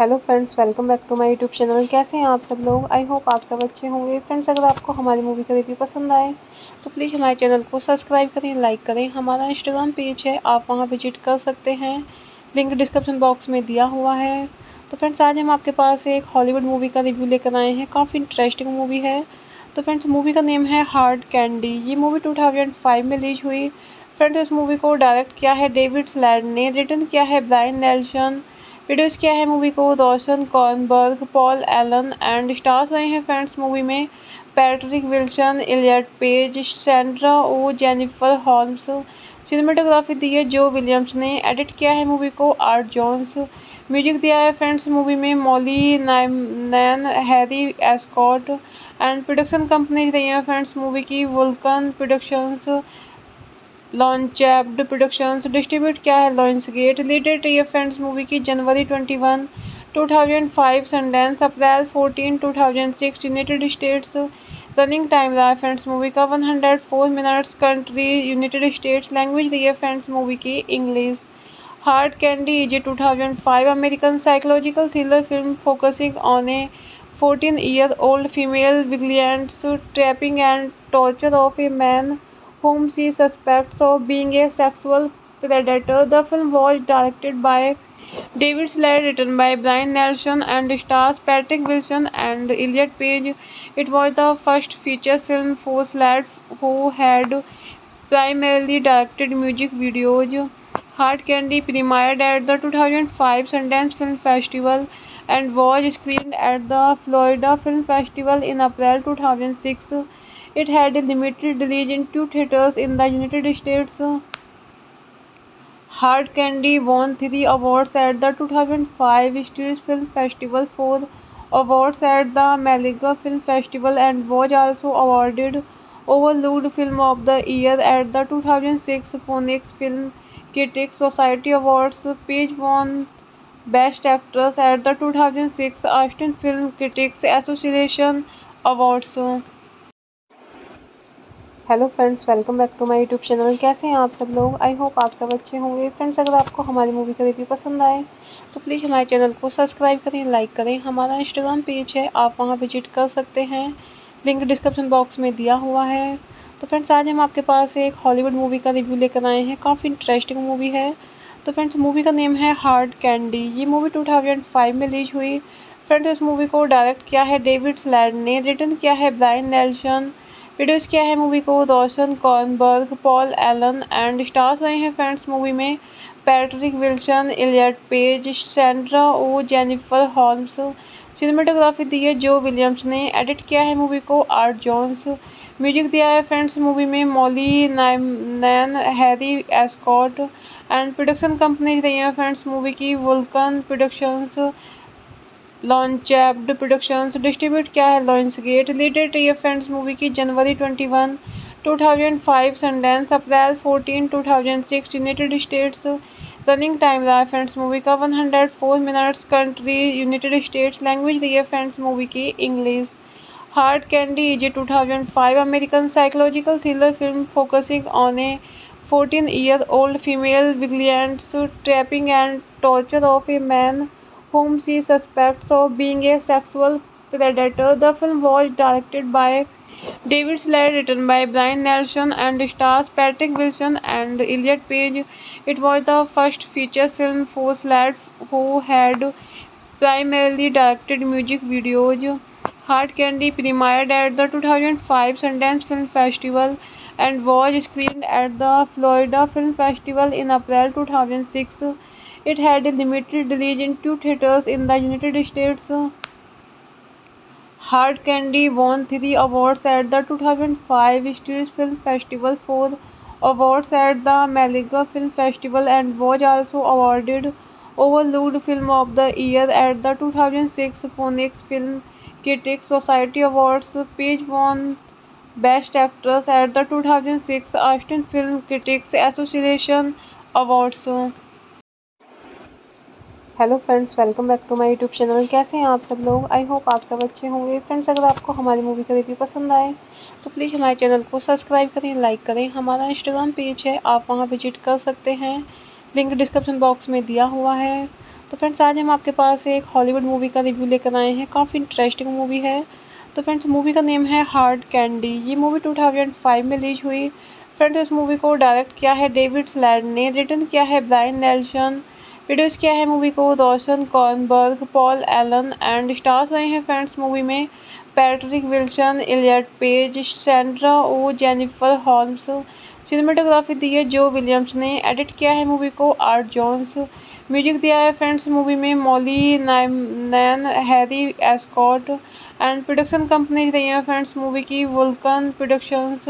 Hello friends, welcome back to my YouTube channel. कैसे हैं आप सब लोग? आई होप आप सब अच्छे होंगे। फ्रेंड्स, अगर आपको हमारी मूवी का रिव्यू पसंद आए तो प्लीज़ हमारे चैनल को सब्सक्राइब करें, लाइक करें। हमारा इंस्टाग्राम पेज है, आप वहां विजिट कर सकते हैं, लिंक डिस्क्रिप्शन बॉक्स में दिया हुआ है। तो फ्रेंड्स, आज हम आपके पास एक हॉलीवुड मूवी का रिव्यू लेकर आए हैं। काफ़ी इंटरेस्टिंग मूवी है। तो फ्रेंड्स, मूवी का नेम है हार्ड कैंडी। ये मूवी 2005 में रिलीज हुई। फ्रेंड्स, इस मूवी को डायरेक्ट किया है डेविड स्लेड ने, रिटन किया है ब्रायन नेल्सन, प्रोड्यूस किया है मूवी को रोशन Kornberg, Paul Allen and stars रहे हैं फ्रेंड्स मूवी में Patrick Wilson, Elliot Page, Sandra Oh, Jennifer Holmes. Cinematography दी है जो विलियम्स ने। एडिट किया है मूवी को आर्ट जॉन्स। म्यूजिक दिया है फ्रेंड्स मूवी में Molly Nyman, Harry Escott and production companies रही हैं फ्रेंड्स मूवी की वुल्कन प्रोडक्शंस, लॉन्चेप्ड प्रोडक्शंस। डिस्ट्रीब्यूट किया है लॉन्सगेट। रिलीटेड ये फ्रेंड्स मूवी की जनवरी 21, 2005 संडेंस, अप्रैल 14, 2006 यूनाइटेड स्टेट्स। रनिंग टाइम रहा है फ्रेंड्स मूवी का 104 minutes. Country United States. Language रही है फ्रेंड्स मूवी की इंग्लिश। हार्ड कैंडी ये 2005 American psychological thriller film focusing on a 14-year-old female vigilantes trapping and torture of a man whom she suspects of being a sexual predator. The film was directed by David Slade, written by Brian Nelson, and stars Patrick Wilson and Elliot Page. It was the first feature film for Slade, who had primarily directed music videos. Hard Candy premiered at the 2005 Sundance Film Festival and was screened at the Florida Film Festival in April 2006. It had a limited release in 2 theaters in the United States. Hard Candy won 3 awards at the 2005 St. Louis Film Festival, 4 awards at the Malaga Film Festival, and was also awarded Overlooked Film of the Year at the 2006 Phoenix Film Critics Society Awards. Page won Best Actress at the 2006 Austin Film Critics Association Awards. Hello friends, welcome back to my YouTube channel. कैसे हैं आप सब लोग? I hope आप सब अच्छे होंगे। Friends, अगर आपको हमारी मूवी का रिव्यू पसंद आए तो प्लीज़ हमारे चैनल को सब्सक्राइब करें, लाइक करें। हमारा इंस्टाग्राम पेज है, आप वहां विजिट कर सकते हैं, लिंक डिस्क्रिप्शन बॉक्स में दिया हुआ है। तो फ्रेंड्स, आज हम आपके पास एक हॉलीवुड मूवी का रिव्यू लेकर आए हैं। काफ़ी इंटरेस्टिंग मूवी है। तो फ्रेंड्स, मूवी का नेम है हार्ड कैंडी। ये मूवी 2005 में रिलीज हुई। फ्रेंड्स इस मूवी को डायरेक्ट किया है डेविड स्लेड ने, रिटर्न किया है ब्रायन नेल्सन, प्रोड्यूस किया है मूवी को रोशन Kornberg, Paul Allen and stars रहे हैं फ्रेंड्स मूवी में Patrick Wilson, Elliot Page, Sandra Oh, Jennifer Holmes. Cinematography दी है जो विलियम्स ने, एडिट किया है मूवी को आर्ट जॉन्स, म्यूजिक दिया है फ्रेंड्स मूवी में Molly Nyman, Harry Escott and production companies रही हैं फ्रेंड्स मूवी की वुल्कन प्रोडक्शंस, लॉन्चेप्ड प्रोडक्शंस। डिस्ट्रीब्यूट किया है लॉयंसगेट। रिलीटेड रही है फ्रेंड्स मूवी की जनवरी 21, 2005 संडेंस, अप्रैल 14, 2006 यूनाइटेड स्टेट्स। रनिंग टाइम रहा है फ्रेंड्स मूवी का 104 minutes. Country United States. Language रही है फ्रेंड्स मूवी की English. Hard candy is a 2005 American psychological thriller film focusing on a 14-year-old female vigilante trapping and torture of a man whom she suspects of being a sexual predator. The film was directed by David Slade, written by Brian Nelson, and stars Patrick Wilson and Elliot Page. It was the first feature film for Slade, who had primarily directed music videos. Hard Candy premiered at the 2005 Sundance Film Festival and was screened at the Florida Film Festival in April 2006. It had a limited release in 2 theaters in the United States. Hard Candy won 3 awards at the 2005 Sundance Film Festival, 4 awards at the Malaga Film Festival, and was also awarded Overlooked Film of the Year at the 2006 Phoenix Film Critics Society Awards. Page won Best Actress at the 2006 Austin Film Critics Association Awards. Hello friends, welcome back to my YouTube channel. कैसे हैं आप सब लोग? I hope आप सब अच्छे होंगे। Friends अगर आपको हमारी मूवी का रिव्यू पसंद आए तो प्लीज़ हमारे चैनल को सब्सक्राइब करें, लाइक करें। हमारा इंस्टाग्राम पेज है, आप वहाँ विजिट कर सकते हैं, लिंक डिस्क्रिप्शन बॉक्स में दिया हुआ है। तो फ्रेंड्स आज हम आपके पास एक हॉलीवुड मूवी का रिव्यू लेकर आए हैं, काफ़ी इंटरेस्टिंग मूवी है। तो फ्रेंड्स मूवी का नेम है हार्ड कैंडी। ये मूवी 2005 में रिलीज हुई। फ्रेंड्स इस मूवी को डायरेक्ट किया है डेविड स्लेड ने, रिटर्न किया है ब्रायन नेल्सन, प्रोड्यूस किया है मूवी को रोशन Kornberg, Paul Allen and stars रहे हैं फ्रेंड्स मूवी में Patrick Wilson, Elliot Page, Sandra Oh, Jennifer Holmes. Cinematography दी है जो विलियम्स ने, एडिट किया है मूवी को आर्ट जॉन्स, म्यूजिक दिया है फ्रेंड्स मूवी में Molly Nyman, Harry Escott and production companies रही हैं फ्रेंड्स मूवी की वुल्कन प्रोडक्शंस,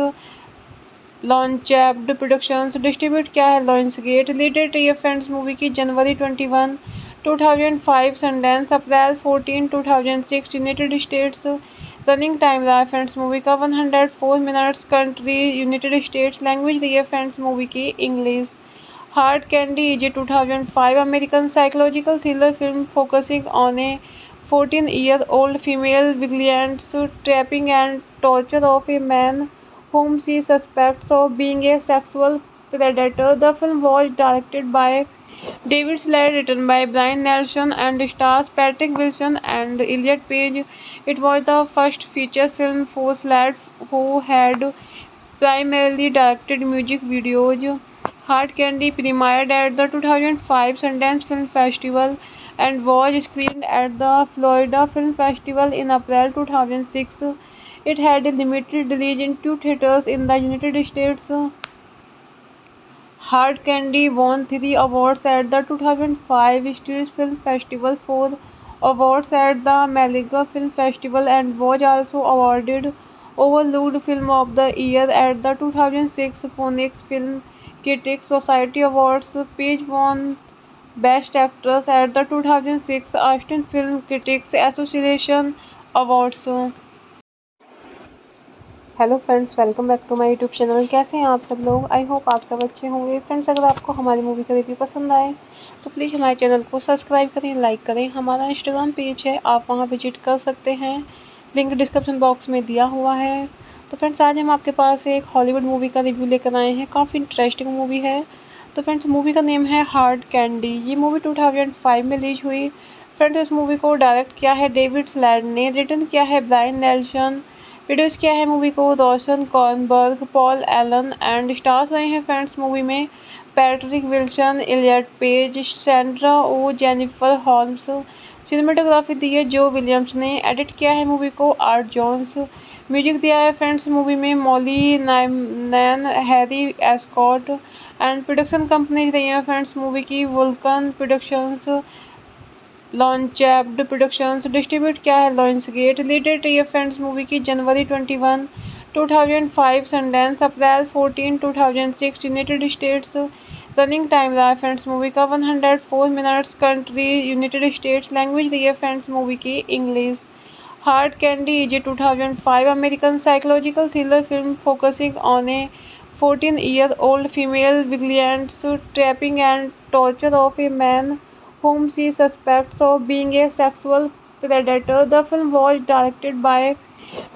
लॉन्चेप्ड प्रोडक्शंस। डिस्ट्रीब्यूट किया है लॉयंसगेट। रिलीटेड रही है फ्रेंड्स मूवी की जनवरी 21, 2005 संडेंस, अप्रैल 14, 2006 यूनाइटेड स्टेट्स। रनिंग टाइम रहा है फ्रेंड्स मूवी का 104 minutes. Country United States. Language रही है फ्रेंड्स मूवी की English. Hard candy is a 2005 American psychological thriller film focusing on a 14-year-old female vigilant trapping and torture of a man whom she suspects of being a sexual predator. The film was directed by David Slade, written by Brian Nelson, and stars Patrick Wilson and Elliot Page. It was the first feature film for Slade, who had primarily directed music videos. Hard Candy premiered at the 2005 Sundance Film Festival and was screened at the Florida Film Festival in April 2006. It had a limited release in 2 theaters in the United States. Hard Candy won 3 awards at the 2005 Sundance Film Festival, 4 awards at the Malaga Film Festival, and was also awarded Overlooked Film of the Year at the 2006 Phoenix Film Critics Society Awards. Page won Best Actress at the 2006 Austin Film Critics Association Awards. Hello friends, welcome back to my YouTube channel. कैसे हैं आप सब लोग? I hope आप सब अच्छे होंगे। Friends अगर आपको हमारी मूवी का रिव्यू पसंद आए तो प्लीज़ हमारे चैनल को सब्सक्राइब करें, लाइक करें। हमारा इंस्टाग्राम पेज है, आप वहाँ विजिट कर सकते हैं, लिंक डिस्क्रिप्शन बॉक्स में दिया हुआ है। तो फ्रेंड्स आज हम आपके पास एक हॉलीवुड मूवी का रिव्यू लेकर आए हैं, काफ़ी इंटरेस्टिंग मूवी है। तो फ्रेंड्स मूवी का नेम है हार्ड कैंडी। ये मूवी 2005 में रिलीज हुई। फ्रेंड्स इस मूवी को डायरेक्ट किया है डेविड स्लेड ने, रिटर्न किया है ब्रायन नेल्सन, प्रोड्यूस किया है मूवी को रोशन Kornberg, Paul Allen and stars रहे हैं फ्रेंड्स मूवी में Patrick Wilson, Elliot Page, Sandra Oh, Jennifer Holmes. Cinematography दी है जो विलियम्स ने। एडिट किया है मूवी को आर्ट जॉन्स। म्यूजिक दिया है फ्रेंड्स मूवी में Molly Nyman, Harry Escott. And production companies रही हैं फ्रेंड्स मूवी की, Vulcan productions, Launchpad productions. Distribute किया है लॉयंसगेट। रिलीटेड रही है फ्रेंड्स मूवी की जनवरी 21, 2005 संडेंस, अप्रैल 14, 2006 यूनाइटेड स्टेट्स। रनिंग टाइम रहा है फ्रेंड्स मूवी का 104 minutes. Country United States. Language रही है फ्रेंड्स मूवी की English. Hard candy is a 2005 American psychological thriller film focusing on a 14-year-old female vigilante trapping and torture of a man whom she suspects of being a sexual predator. The film was directed by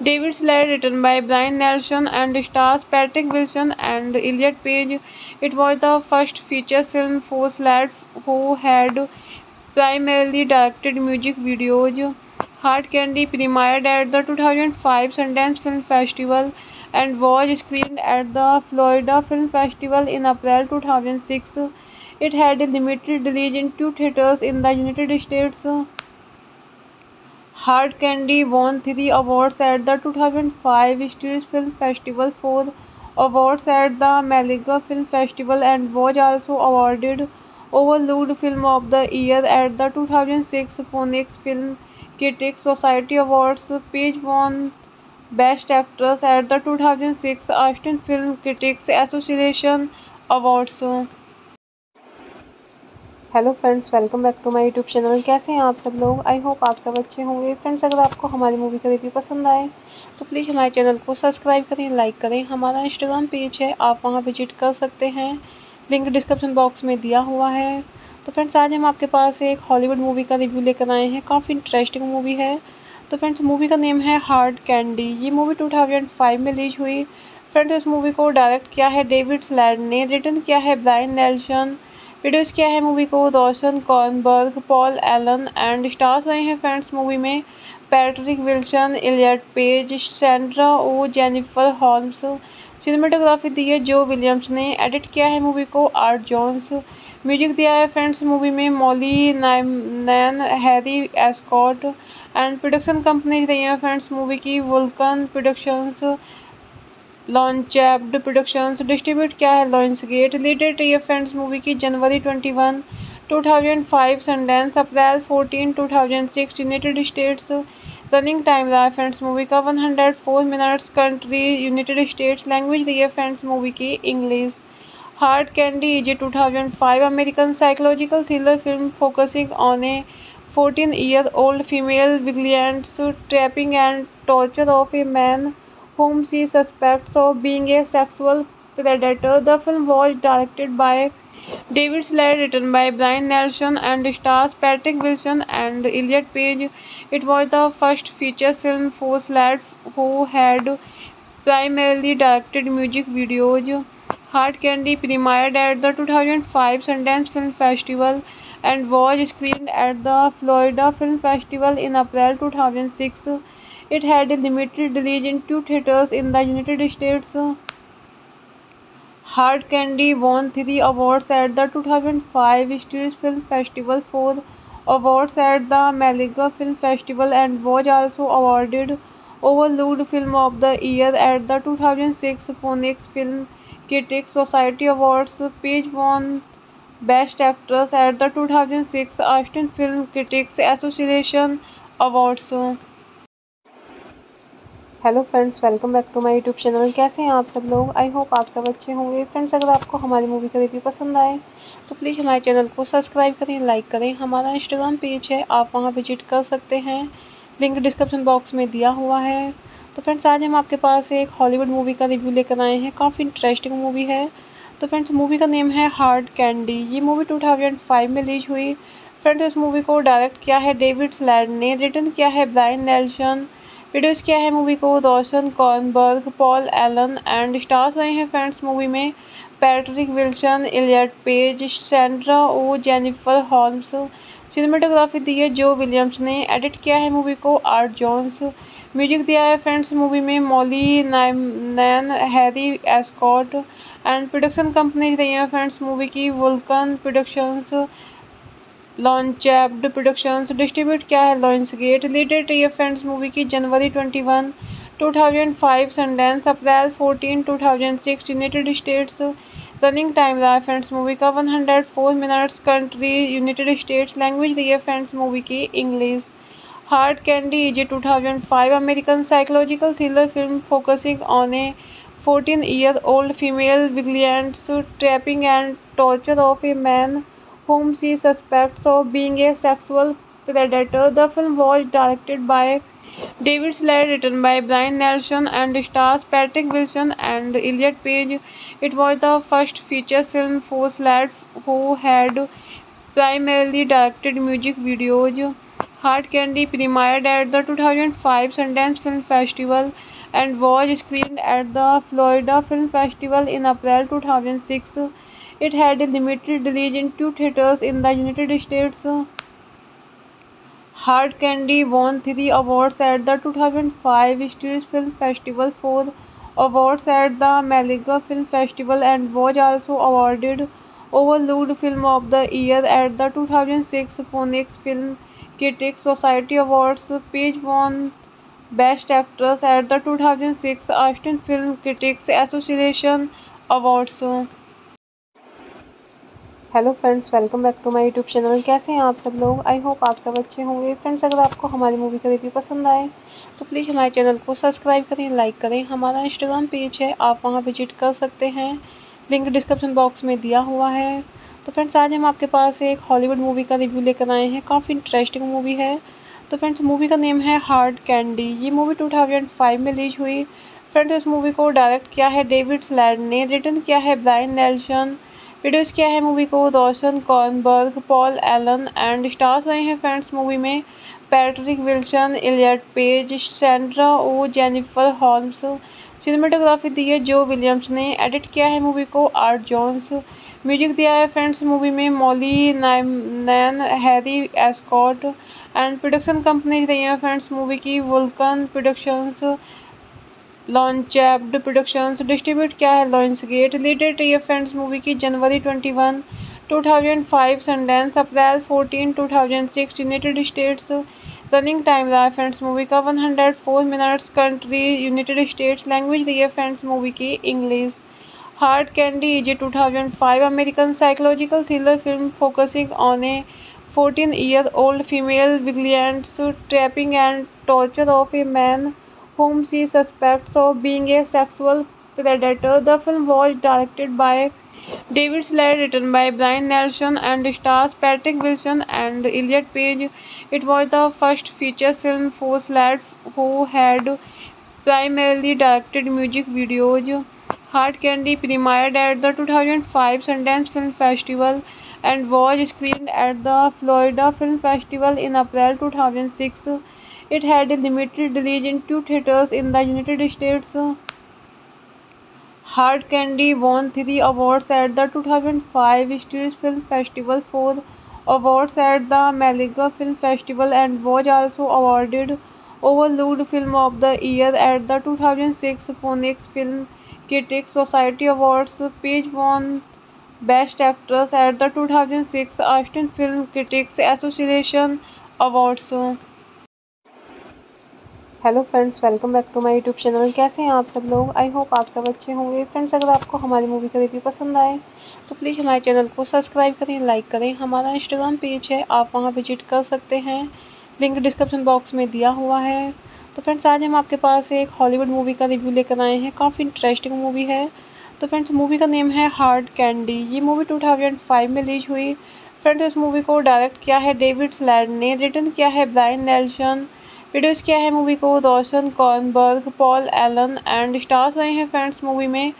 David Slade, written by Brian Nelson, and stars Patrick Wilson and Elliot Page. It was the first feature film for Slade, who had primarily directed music videos. Hard Candy premiered at the 2005 Sundance Film Festival and was screened at the Florida Film Festival in April 2006. It had a limited release in 2 theaters in the United States. Hard Candy won 3 awards at the 2005 St. Louis Film Festival, 4 awards at the Malaga Film Festival, and was also awarded Overlooked Film of the Year at the 2006 Phoenix Film Critics Society Awards. Page won Best Actress at the 2006 Austin Film Critics Association Awards. Hello friends, welcome back to my YouTube channel. कैसे हैं आप सब लोग? I hope आप सब अच्छे होंगे। Friends, अगर आपको हमारी मूवी का रिव्यू पसंद आए तो प्लीज़ हमारे चैनल को सब्सक्राइब करें, लाइक करें। हमारा इंस्टाग्राम पेज है, आप वहां विजिट कर सकते हैं, लिंक डिस्क्रिप्शन बॉक्स में दिया हुआ है। तो फ्रेंड्स, आज हम आपके पास एक हॉलीवुड मूवी का रिव्यू लेकर आए हैं। काफ़ी इंटरेस्टिंग मूवी है। तो फ्रेंड्स, मूवी का नेम है हार्ड कैंडी। ये मूवी 2005 में रिलीज हुई। फ्रेंड्स, इस मूवी को डायरेक्ट किया है डेविड स्लैड ने, रिटन किया है ब्रायन नेल्सन, प्रोड्यूस किया है मूवी को रोशन Kornberg, Paul Allen. And stars रहे हैं फ्रेंड्स मूवी में Patrick Wilson, Elliot Page, Sandra Oh, Jennifer Holmes. Cinematography दी है जो विलियम्स ने। एडिट किया है मूवी को आर्ट जॉन्स। म्यूजिक दिया है फ्रेंड्स मूवी में Molly Nyman, Harry Escott. And production companies रही हैं फ्रेंड्स मूवी की, Vulcan productions, Launchpad productions. Distribute किया है लॉयंसगेट। रिलीटेड रही है फ्रेंड्स मूवी की जनवरी 21, 2005 संडेंस, अप्रैल 14, 2006 यूनाइटेड स्टेट्स। रनिंग टाइम रहा है फ्रेंड्स मूवी का 104 minutes. Country United States. Language रही है फ्रेंड्स मूवी की English. Hard candy is a 2005 American psychological thriller film focusing on a 14-year-old female vigilant trapping and torture of a man whom she suspects of being a sexual predator. The film was directed by David Slade, written by Brian Nelson, and stars Patrick Wilson and Elliot Page. It was the first feature film for Slade, who had primarily directed music videos. Hard Candy premiered at the 2005 Sundance Film Festival and was screened at the Florida Film Festival in April 2006. It had a limited release in 2 theaters in the United States. Hard Candy won 3 awards at the 2005 St. Louis Film Festival, 4 awards at the Malaga Film Festival, and was also awarded Overlooked Film of the Year at the 2006 Phoenix Film Critics Society Awards. Page won Best Actress at the 2006 Austin Film Critics Association Awards. Hello friends, welcome back to my YouTube channel. कैसे हैं आप सब लोग? I hope आप सब अच्छे होंगे। Friends, अगर आपको हमारी मूवी का रिव्यू पसंद आए तो प्लीज़ हमारे चैनल को सब्सक्राइब करें, लाइक करें। हमारा इंस्टाग्राम पेज है, आप वहाँ विजिट कर सकते हैं, लिंक डिस्क्रिप्शन बॉक्स में दिया हुआ है। तो फ्रेंड्स, आज हम आपके पास एक हॉलीवुड मूवी का रिव्यू लेकर आए हैं। काफ़ी इंटरेस्टिंग मूवी है। तो फ्रेंड्स, मूवी का नेम है हार्ड कैंडी। ये मूवी 2005 में रिलीज हुई। फ्रेंड्स, इस मूवी को डायरेक्ट किया है डेविड स्लैड ने, रिटन किया है ब्रायन नेल्सन, प्रोड्यूस किया है मूवी को रोशन Kornberg, Paul Allen. And stars रहे हैं फ्रेंड्स मूवी में Patrick Wilson, Elliot Page, Sandra Oh, Jennifer Holmes. Cinematography दी है जो विलियम्स ने। एडिट किया है मूवी को आर्ट जॉन्स। म्यूजिक दिया है फ्रेंड्स मूवी में Molly Nyman, Harry Escott. And production companies रही हैं फ्रेंड्स मूवी की, Vulcan productions, Launchpad productions distribute किया है लॉयंसगेट। रिलीटेड टी एफ फ्रेंड्स मूवी की जनवरी 21, 2005 संडेंस, अप्रैल 14, 2006 यूनाइटेड स्टेट्स। रनिंग टाइम रहा है फ्रेंड्स मूवी का 104 minutes. Country United States. Language रही है फ्रेंड्स मूवी की English. Hard candy is a 2005 American psychological thriller film focusing on a 14-year-old female vigilance trapping and torture of a man whom she suspects of being a sexual predator. The film was directed by David Slade, written by Brian Nelson, and stars Patrick Wilson and Elliot Page. It was the first feature film for Slade, who had primarily directed music videos. Hard Candy premiered at the 2005 Sundance Film Festival and was screened at the Florida Film Festival in April 2006. It had a limited release in 2 theaters in the United States. Hard Candy won 3 awards at the 2005 St. Louis Film Festival, 4 awards at the Malaga Film Festival, and was also awarded Overlooked Film of the Year at the 2006 Phoenix Film Critics Society Awards. Page won Best Actress at the 2006 Austin Film Critics Association Awards. Hello friends, welcome back to my YouTube channel. कैसे हैं आप सब लोग? I hope आप सब अच्छे होंगे। Friends, अगर आपको हमारी मूवी का रिव्यू पसंद आए तो प्लीज़ हमारे चैनल को सब्सक्राइब करें, लाइक करें। हमारा इंस्टाग्राम पेज है, आप वहां विजिट कर सकते हैं, लिंक डिस्क्रिप्शन बॉक्स में दिया हुआ है। तो फ्रेंड्स, आज हम आपके पास एक हॉलीवुड मूवी का रिव्यू लेकर आए हैं। काफ़ी इंटरेस्टिंग मूवी है। तो फ्रेंड्स, मूवी का नेम है हार्ड कैंडी। ये मूवी 2005 में रिलीज हुई। फ्रेंड्स, इस मूवी को डायरेक्ट किया है डेविड स्लैड ने, रिटन किया है ब्रायन नेल्सन, प्रोड्यूस किया है मूवी को रोशन Kornberg, Paul Allen, and stars रहे हैं फ्रेंड्स मूवी में Patrick Wilson, Elliot Page, Sandra Oh, Jennifer Holmes. Cinematography दी है जो विलियम्स ने। एडिट किया है मूवी को आर्ट जॉन्स। म्यूजिक दिया है फ्रेंड्स मूवी में Molly Nyman, Harry Escott, and production companies रही हैं फ्रेंड्स मूवी की Vulcan productions, Launchpad productions. Distribute किया है लॉयंसगेट। रिलीटेड रही है फ्रेंड्स मूवी की जनवरी 21, 2005 संडेंस, अप्रैल 14, 2006 यूनाइटेड स्टेट्स। रनिंग टाइम रहा है फ्रेंड्स मूवी का 104 minutes. Country United States. Language रही है फ्रेंड्स मूवी की English. Hard candy is a 2005 American psychological thriller film focusing on a 14-year-old female vigilance trapping and torture of a man whom she suspects of being a sexual predator. The film was directed by David Slade, written by Brian Nelson, and stars Patrick Wilson and Elliot Page. It was the first feature film for Slade, who had primarily directed music videos. Hard Candy premiered at the 2005 Sundance Film Festival and was screened at the Florida Film Festival in April 2006. It had a limited release in 2 theaters in the United States. Hard Candy won 3 awards at the 2005 St. Louis Film Festival, 4 awards at the Malaga Film Festival, and was also awarded Overlooked Film of the Year at the 2006 Phoenix Film Critics Society Awards. Page won Best Actress at the 2006 Austin Film Critics Association Awards. Hello friends, welcome back to my YouTube channel. कैसे हैं आप सब लोग? I hope आप सब अच्छे होंगे। Friends, अगर आपको हमारी मूवी का रिव्यू पसंद आए तो प्लीज़ हमारे चैनल को सब्सक्राइब करें, लाइक करें। हमारा इंस्टाग्राम पेज है, आप वहाँ विजिट कर सकते हैं, लिंक डिस्क्रिप्शन बॉक्स में दिया हुआ है। तो फ्रेंड्स, आज हम आपके पास एक हॉलीवुड मूवी का रिव्यू लेकर आए हैं। काफ़ी इंटरेस्टिंग मूवी है। तो फ्रेंड्स, मूवी का नेम है हार्ड कैंडी। ये मूवी 2005 में रिलीज हुई। फ्रेंड्स, इस मूवी को डायरेक्ट किया है डेविड स्लैड ने, रिटन किया है ब्रायन नेल्सन, प्रोड्यूस किया है मूवी को रोशन Kornberg, Paul Allen, and stars रहे हैं फ्रेंड्स मूवी में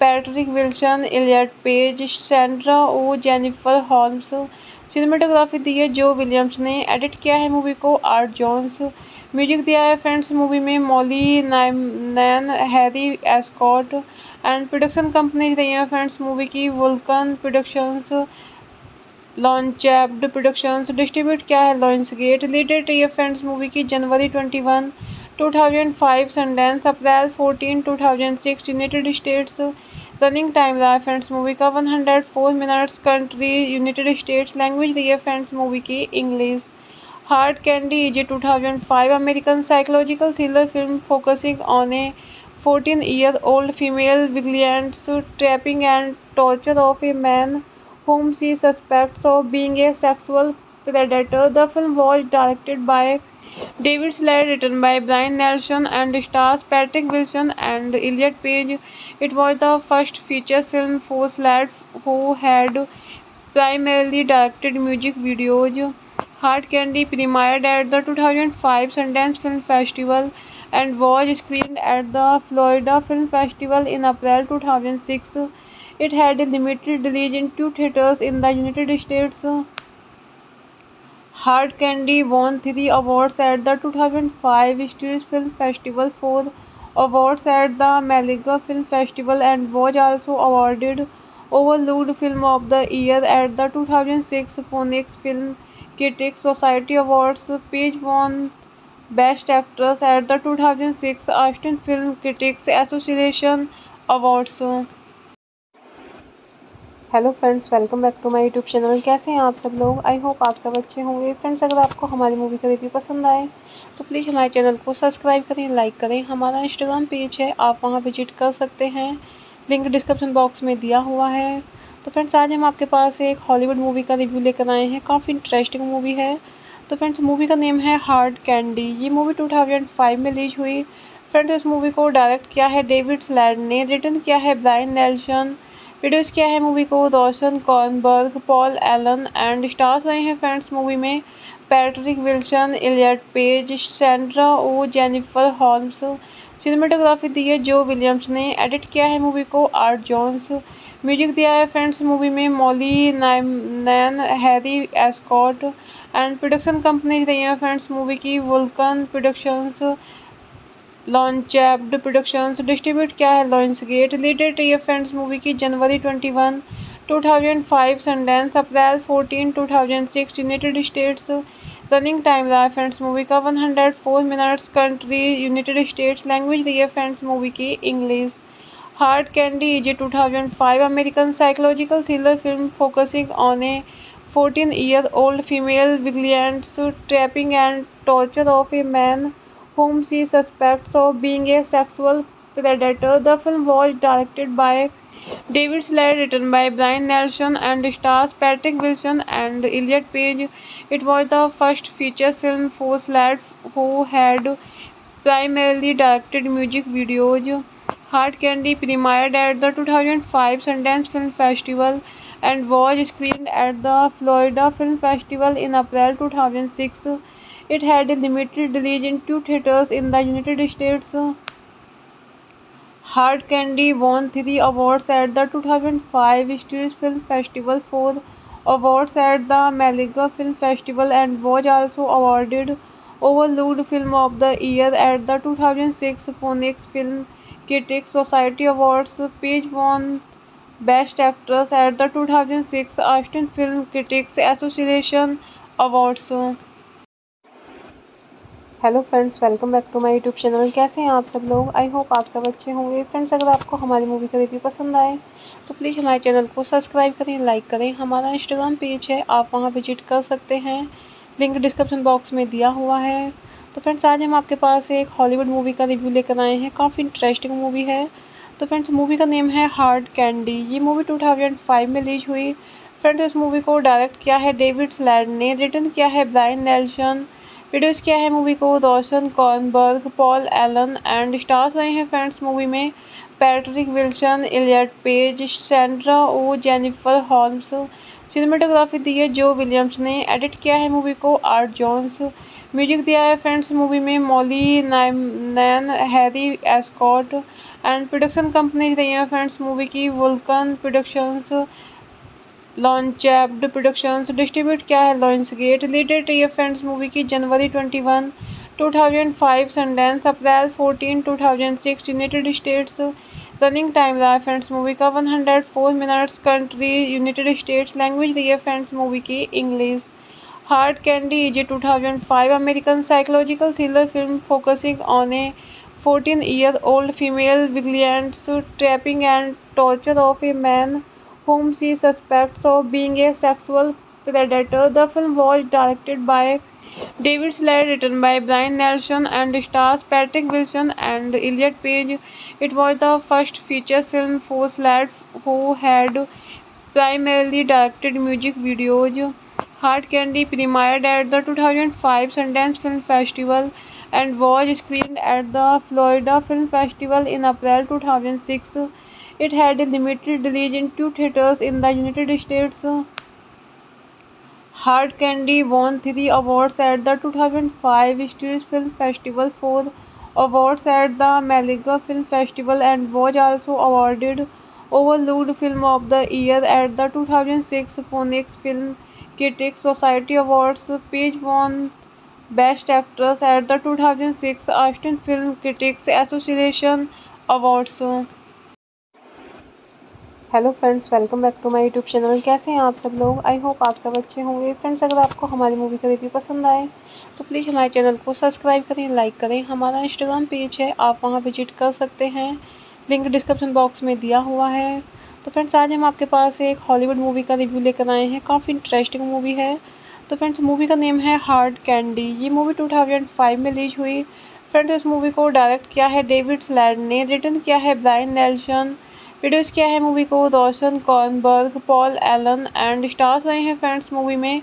Patrick Wilson, Elliot Page, Sandra Oh, Jennifer Holmes. Cinematography दी है जो विलियम्स ने। एडिट किया है मूवी को आर्ट जॉन्स। म्यूजिक दिया है फ्रेंड्स मूवी में Molly Nyman, Harry Escott, and production companies रही हैं फ्रेंड्स मूवी की Vulcan productions, Launchpad productions. Distribute किया है लॉयंसगेट। रिलीटेड रही है फ्रेंड्स मूवी की जनवरी 21, 2005 संडेंस, अप्रैल 14, 2006 यूनाइटेड स्टेट्स। रनिंग टाइम रहा है फ्रेंड्स मूवी का 104 minutes. Country United States. Language रही है फ्रेंड्स मूवी की इंग्लिश। हार्ड कैंडी ये 2005 American psychological thriller film focusing on a 14-year-old female vigilante trapping and torture of a man whom she suspects of being a sexual predator. The film was directed by David Slade, written by Brian Nelson, and stars Patrick Wilson and Elliot Page. It was the first feature film for Slade, who had primarily directed music videos. Hard Candy premiered at the 2005 Sundance Film Festival and was screened at the Florida Film Festival in April 2006. It had a limited release in 2 theaters in the United States. Hard Candy won 3 awards at the 2005 St. Louis Film Festival, 4 awards at the Malaga Film Festival, and was also awarded Overlooked Film of the Year at the 2006 Phoenix Film Critics Society Awards. Page won Best Actress at the 2006 Austin Film Critics Association Awards. Hello friends, welcome back to my YouTube channel. कैसे हैं आप सब लोग? I hope आप सब अच्छे होंगे। Friends, अगर आपको हमारी मूवी का रिव्यू पसंद आए तो प्लीज़ हमारे चैनल को सब्सक्राइब करें, लाइक करें। हमारा इंस्टाग्राम पेज है, आप वहां विजिट कर सकते हैं, लिंक डिस्क्रिप्शन बॉक्स में दिया हुआ है। तो फ्रेंड्स, आज हम आपके पास एक हॉलीवुड मूवी का रिव्यू लेकर आए हैं। काफ़ी इंटरेस्टिंग मूवी है। तो फ्रेंड्स, मूवी का नेम है हार्ड कैंडी। ये मूवी 2005 में रिलीज हुई। फ्रेंड्स, इस मूवी को डायरेक्ट किया है डेविड स्लैड ने, रिटन किया है ब्रायन नेल्सन, प्रोड्यूस किया है मूवी को रोशन Kornberg, Paul Allen, and stars रहे हैं फ्रेंड्स मूवी में Patrick Wilson, Elliot Page, Sandra Oh, Jennifer Holmes. Cinematography दी है जो विलियम्स ने। एडिट किया है मूवी को आर्ट जॉन्स। म्यूजिक दिया है फ्रेंड्स मूवी में Molly Nyman, Harry Escott, and production companies रही हैं फ्रेंड्स मूवी की वुल्कन प्रोडक्शंस, लॉन्चेप्ड प्रोडक्शंस। डिस्ट्रीब्यूट किया है लॉयंसगेट। रिलीटेड रही है फ्रेंड्स मूवी की जनवरी 21, 2005 सनडेंस, अप्रैल 14, 2006 यूनाइटेड स्टेट्स। रनिंग टाइम रहा है फ्रेंड्स मूवी का 104 minutes. Country United States. Language रही है फ्रेंड्स मूवी की इंग्लिश। हार्ड कैंडी ये 2005 American psychological thriller film focusing on a 14-year-old female vigilant trapping and torture of a man whom she suspects of being a sexual predator. The film was directed by David Slade, written by Brian Nelson, and stars Patrick Wilson and Elliot Page. It was the first feature film for Slade, who had primarily directed music videos. Hard Candy premiered at the 2005 Sundance Film Festival and was screened at the Florida Film Festival in April 2006. It had a limited release in 2 theaters in the United States. Hard Candy won 3 awards at the 2005 St. Louis Film Festival, 4 awards at the Malaga Film Festival, and was also awarded Overlooked Film of the Year at the 2006 Phoenix Film Critics Society Awards. Page won Best Actress at the 2006 Austin Film Critics Association Awards. Hello friends, welcome back to my YouTube channel. कैसे हैं आप सब लोग? I hope आप सब अच्छे होंगे। Friends, अगर आपको हमारी मूवी का रिव्यू पसंद आए तो प्लीज़ हमारे चैनल को सब्सक्राइब करें, लाइक करें। हमारा इंस्टाग्राम पेज है, आप वहाँ विजिट कर सकते हैं, लिंक डिस्क्रिप्शन बॉक्स में दिया हुआ है। तो फ्रेंड्स, आज हम आपके पास एक हॉलीवुड मूवी का रिव्यू लेकर आए हैं। काफ़ी इंटरेस्टिंग मूवी है। तो फ्रेंड्स, मूवी का नेम है हार्ड कैंडी। ये मूवी 2005 में रिलीज हुई। फ्रेंड्स, इस मूवी को डायरेक्ट किया है डेविड स्लैड ने, रिटन किया है ब्रायन नेल्सन, प्रोड्यूस किया है मूवी को रोशन Kornberg, Paul Allen, and stars रहे हैं फ्रेंड्स मूवी में Patrick Wilson, Elliot Page, Sandra Oh, Jennifer Holmes. Cinematography दी है जो विलियम्स ने। एडिट किया है मूवी को आर्ट जॉन्स। म्यूजिक दिया है फ्रेंड्स मूवी में Molly Nyman, Harry Escott, and production companies रही हैं फ्रेंड्स मूवी की वुल्कन प्रोडक्शंस, लॉन्चेप्ड प्रोडक्शंस। डिस्ट्रीब्यूट किया है लॉयंसगेट। रिलीटेड रही है फ्रेंड्स मूवी की जनवरी 21, 2005 सनडेंस, अप्रैल 14, 2006 यूनाइटेड स्टेट्स। रनिंग टाइम रहा है फ्रेंड्स मूवी का 104 minutes. Country United States. Language रही है फ्रेंड्स मूवी की इंग्लिश। हार्ड कैंडी ये 2005 American psychological thriller film focusing on a 14-year-old female vigilante trapping and torture of a man whom she suspects of being a sexual predator. The film was directed by David Slade, written by Brian Nelson, and stars Patrick Wilson and Elliot Page. It was the first feature film for Slade, who had primarily directed music videos. Hard Candy premiered at the 2005 Sundance Film Festival and was screened at the Florida Film Festival in April 2006. It had a limited release in 2 theaters in the United States. Hard Candy won 3 awards at the 2005 St. Louis Film Festival, 4 awards at the Malaga Film Festival, and was also awarded Overlooked Film of the Year at the 2006 Phoenix Film Critics Society Awards. Page won Best Actress at the 2006 Austin Film Critics Association Awards. Hello friends, welcome back to my YouTube channel. कैसे हैं आप सब लोग? I hope आप सब अच्छे होंगे। Friends, अगर आपको हमारी मूवी का रिव्यू पसंद आए तो प्लीज़ हमारे चैनल को सब्सक्राइब करें, लाइक करें। हमारा इंस्टाग्राम पेज है, आप वहां विजिट कर सकते हैं, लिंक डिस्क्रिप्शन बॉक्स में दिया हुआ है। तो फ्रेंड्स, आज हम आपके पास एक हॉलीवुड मूवी का रिव्यू लेकर आए हैं। काफ़ी इंटरेस्टिंग मूवी है। तो फ्रेंड्स, मूवी का नेम है हार्ड कैंडी। ये मूवी 2005 में रिलीज हुई। फ्रेंड्स, इस मूवी को डायरेक्ट किया है डेविड स्लैड ने, रिटन किया है ब्रायन नेल्सन, प्रोड्यूस किया है मूवी को रोशन Kornberg, Paul Allen, and stars रहे हैं फ्रेंड्स मूवी में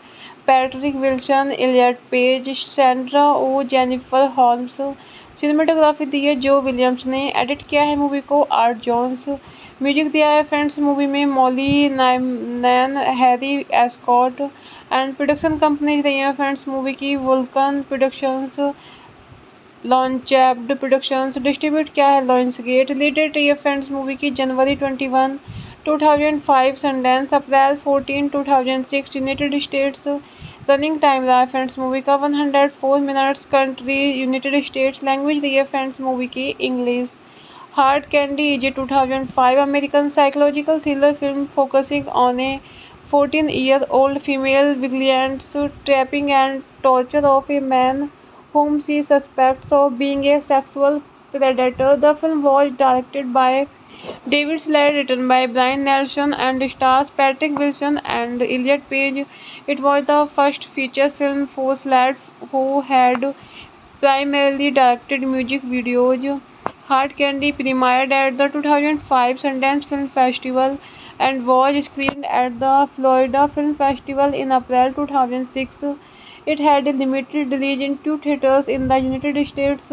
Patrick Wilson, Elliot Page, Sandra Oh, Jennifer Holmes. Cinematography दी है जो विलियम्स ने। एडिट किया है मूवी को आर्ट जॉन्स। म्यूजिक दिया है फ्रेंड्स मूवी में Molly Nyman, Harry Escott, and production companies रही हैं फ्रेंड्स मूवी की वुल्कन प्रोडक्शंस, लॉन्चेप्ड प्रोडक्शंस। डिस्ट्रीब्यूट किया है लॉन्सगेट। रिलेटेड ये फ्रेंड्स मूवी की जनवरी 21, 2005 संडेंस, अप्रैल 14, 2006 यूनाइटेड स्टेट्स। रनिंग टाइम रहा है फ्रेंड्स मूवी का 104 minutes. Country United States. Language रही है फ्रेंड्स मूवी की English. Hard candy is a 2005 American psychological thriller film focusing on a 14-year-old female vigilant trapping and torture of a man whom she suspects of being a sexual predator. The film was directed by David Slade, written by Brian Nelson, and stars Patrick Wilson and Elliot Page. It was the first feature film for Slade, who had primarily directed music videos. Hard Candy premiered at the 2005 Sundance Film Festival and was screened at the Florida Film Festival in April 2006. It had a limited release in 2 theaters in the United States.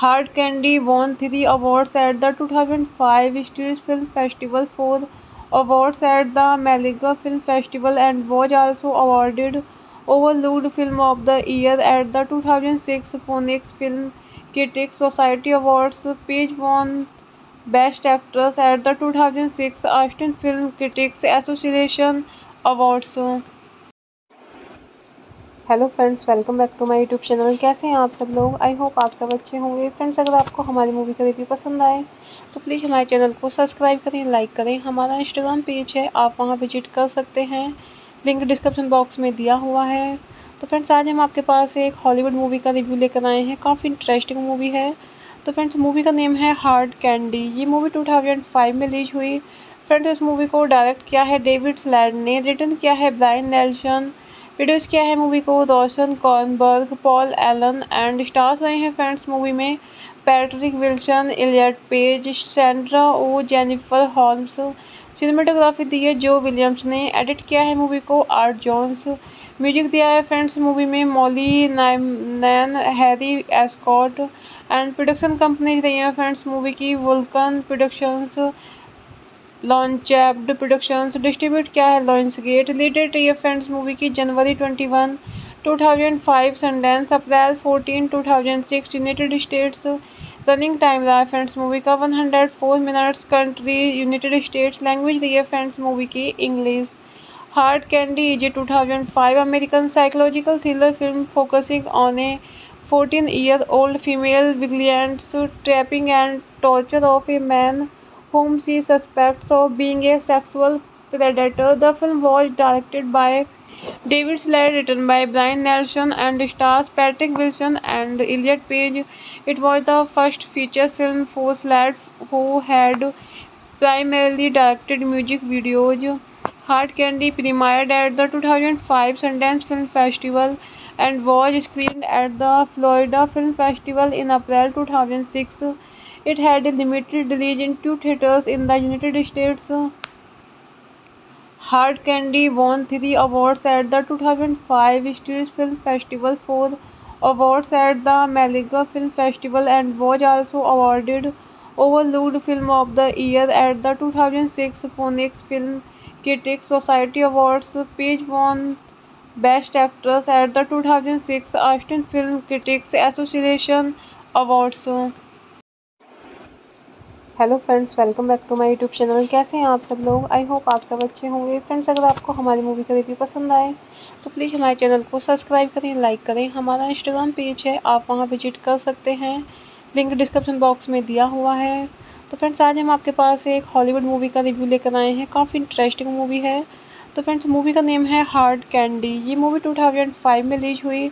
Hard Candy won 3 awards at the 2005 St. Louis Film Festival, 4 awards at the Malaga Film Festival, and was also awarded Overlooked Film of the Year at the 2006 Phoenix Film Critics Society Awards. Page won Best Actress at the 2006 Austin Film Critics Association Awards. Hello friends, welcome back to my YouTube channel. कैसे हैं आप सब लोग? I hope आप सब अच्छे होंगे। Friends, अगर आपको हमारी मूवी का रिव्यू पसंद आए तो प्लीज़ हमारे चैनल को सब्सक्राइब करें, लाइक करें। हमारा इंस्टाग्राम पेज है, आप वहाँ विजिट कर सकते हैं, लिंक डिस्क्रिप्शन बॉक्स में दिया हुआ है। तो फ्रेंड्स, आज हम आपके पास एक हॉलीवुड मूवी का रिव्यू लेकर आए हैं। काफ़ी इंटरेस्टिंग मूवी है। तो फ्रेंड्स, मूवी का नेम है हार्ड कैंडी। ये मूवी 2005 में रिलीज हुई। फ्रेंड्स, इस मूवी को डायरेक्ट किया है डेविड स्लैड ने, रिटन किया है ब्रायन नेल्सन, प्रोड्यूस किया है मूवी को रोशन Kornberg, Paul Allen, and stars रहे हैं फ्रेंड्स मूवी में Patrick Wilson, Elliot Page, Sandra Oh, Jennifer Holmes. Cinematography दी है जो विलियम्स ने। एडिट किया है मूवी को आर्ट जॉन्स। म्यूजिक दिया है फ्रेंड्स मूवी में Molly Nyman, Harry Escott, and production companies रही हैं फ्रेंड्स मूवी की वुल्कन प्रोडक्शंस, लॉन्चेप्ड प्रोडक्शंस। डिस्ट्रीब्यूट किया है लॉन्सगेट। रिलीज ये फ्रेंड्स मूवी की जनवरी 21, 2005 संडेंस, अप्रैल 14, 2006 यूनाइटेड स्टेट्स। रनिंग टाइम रहा है फ्रेंड्स मूवी का 104 minutes. Country United States. Language रही है फ्रेंड्स मूवी की English. Hard candy is a 2005 American psychological thriller film focusing on a 14-year-old female vigilant trapping and torture of a man whom she suspects of being a sexual to that letter. The film was directed by David Slade, written by Brian Nelson, and stars Patrick Wilson and Elliot Page. It was the first feature film for Slade, who had primarily directed music videos. Hard Candy premiered at the 2005 Sundance Film Festival and was screened at the Florida Film Festival in April 2006. It had a limited release in 2 theaters in the United States. Hard Candy won 3 awards at the 2005 St. Louis Film Festival, 4 awards at the Malaga Film Festival, and was also awarded Overlooked Film of the Year at the 2006 Phoenix Film Critics Society Awards. Page won Best Actress at the 2006 Austin Film Critics Association Awards. Hello friends, welcome back to my YouTube channel. कैसे हैं आप सब लोग? I hope आप सब अच्छे होंगे। Friends, अगर आपको हमारी मूवी का रिव्यू पसंद आए तो प्लीज़ हमारे चैनल को सब्सक्राइब करें, लाइक करें। हमारा इंस्टाग्राम पेज है, आप वहां विजिट कर सकते हैं, लिंक डिस्क्रिप्शन बॉक्स में दिया हुआ है। तो फ्रेंड्स, आज हम आपके पास एक हॉलीवुड मूवी का रिव्यू लेकर आए हैं। काफ़ी इंटरेस्टिंग मूवी है। तो फ्रेंड्स, मूवी का नेम है हार्ड कैंडी। ये मूवी 2005 में रिलीज हुई।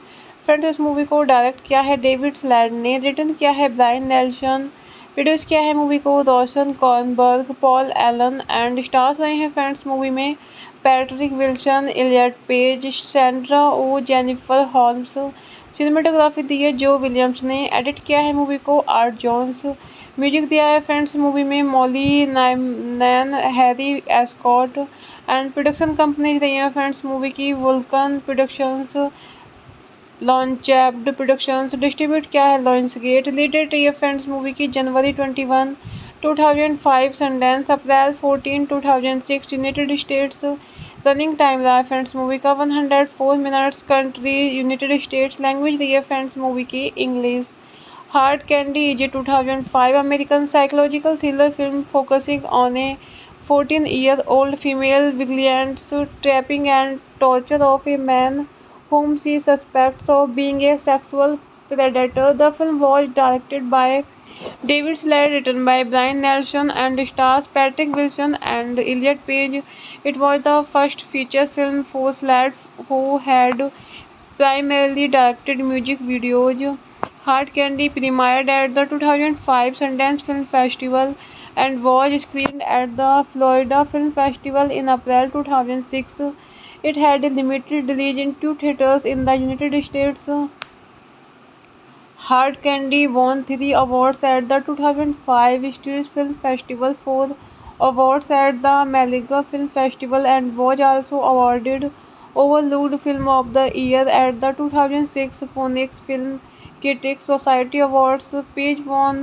फ्रेंड्स, इस मूवी को डायरेक्ट किया है डेविड स्लैड ने, रिटन किया है ब्रायन नेल्सन, प्रोड्यूस किया है मूवी को रोशन Kornberg, Paul Allen, and stars रहे हैं फ्रेंड्स मूवी में Patrick Wilson, Elliot Page, Sandra Oh, Jennifer Holmes. Cinematography दी है जो विलियम्स ने। एडिट किया है मूवी को आर्ट जॉन्स। म्यूजिक दिया है फ्रेंड्स मूवी में Molly Nyman, Harry Escott, and production companies रही हैं फ्रेंड्स मूवी की वुल्कन प्रोडक्शंस, लॉन्चेप्ड प्रोडक्शंस। डिस्ट्रीब्यूट किया है लॉयंसगेट। रिलीटेड रही है फ्रेंड्स मूवी की जनवरी 21, 2005 संडेंस, अप्रैल 14, 2006 यूनाइटेड स्टेट्स। रनिंग टाइम रहा है फ्रेंड्स मूवी का 104 minutes. Country United States. Language रही है फ्रेंड्स मूवी की English. Hard candy is a 2005 American psychological thriller film focusing on a 14-year-old female vigilante trapping and torture of a man whom she suspects of being a sexual predator. The film was directed by David Slade, written by Brian Nelson, and stars Patrick Wilson and Elliot Page. It was the first feature film for Slade, who had primarily directed music videos. Hard Candy premiered at the 2005 Sundance Film Festival and was screened at the Florida Film Festival in April 2006. It had a limited release in 2 theaters in the United States. Hard Candy won 3 awards at the 2005 St. Louis Film Festival, 4 awards at the Malaga Film Festival, and was also awarded Overlooked Film of the Year at the 2006 Phoenix Film Critics Society Awards. Page won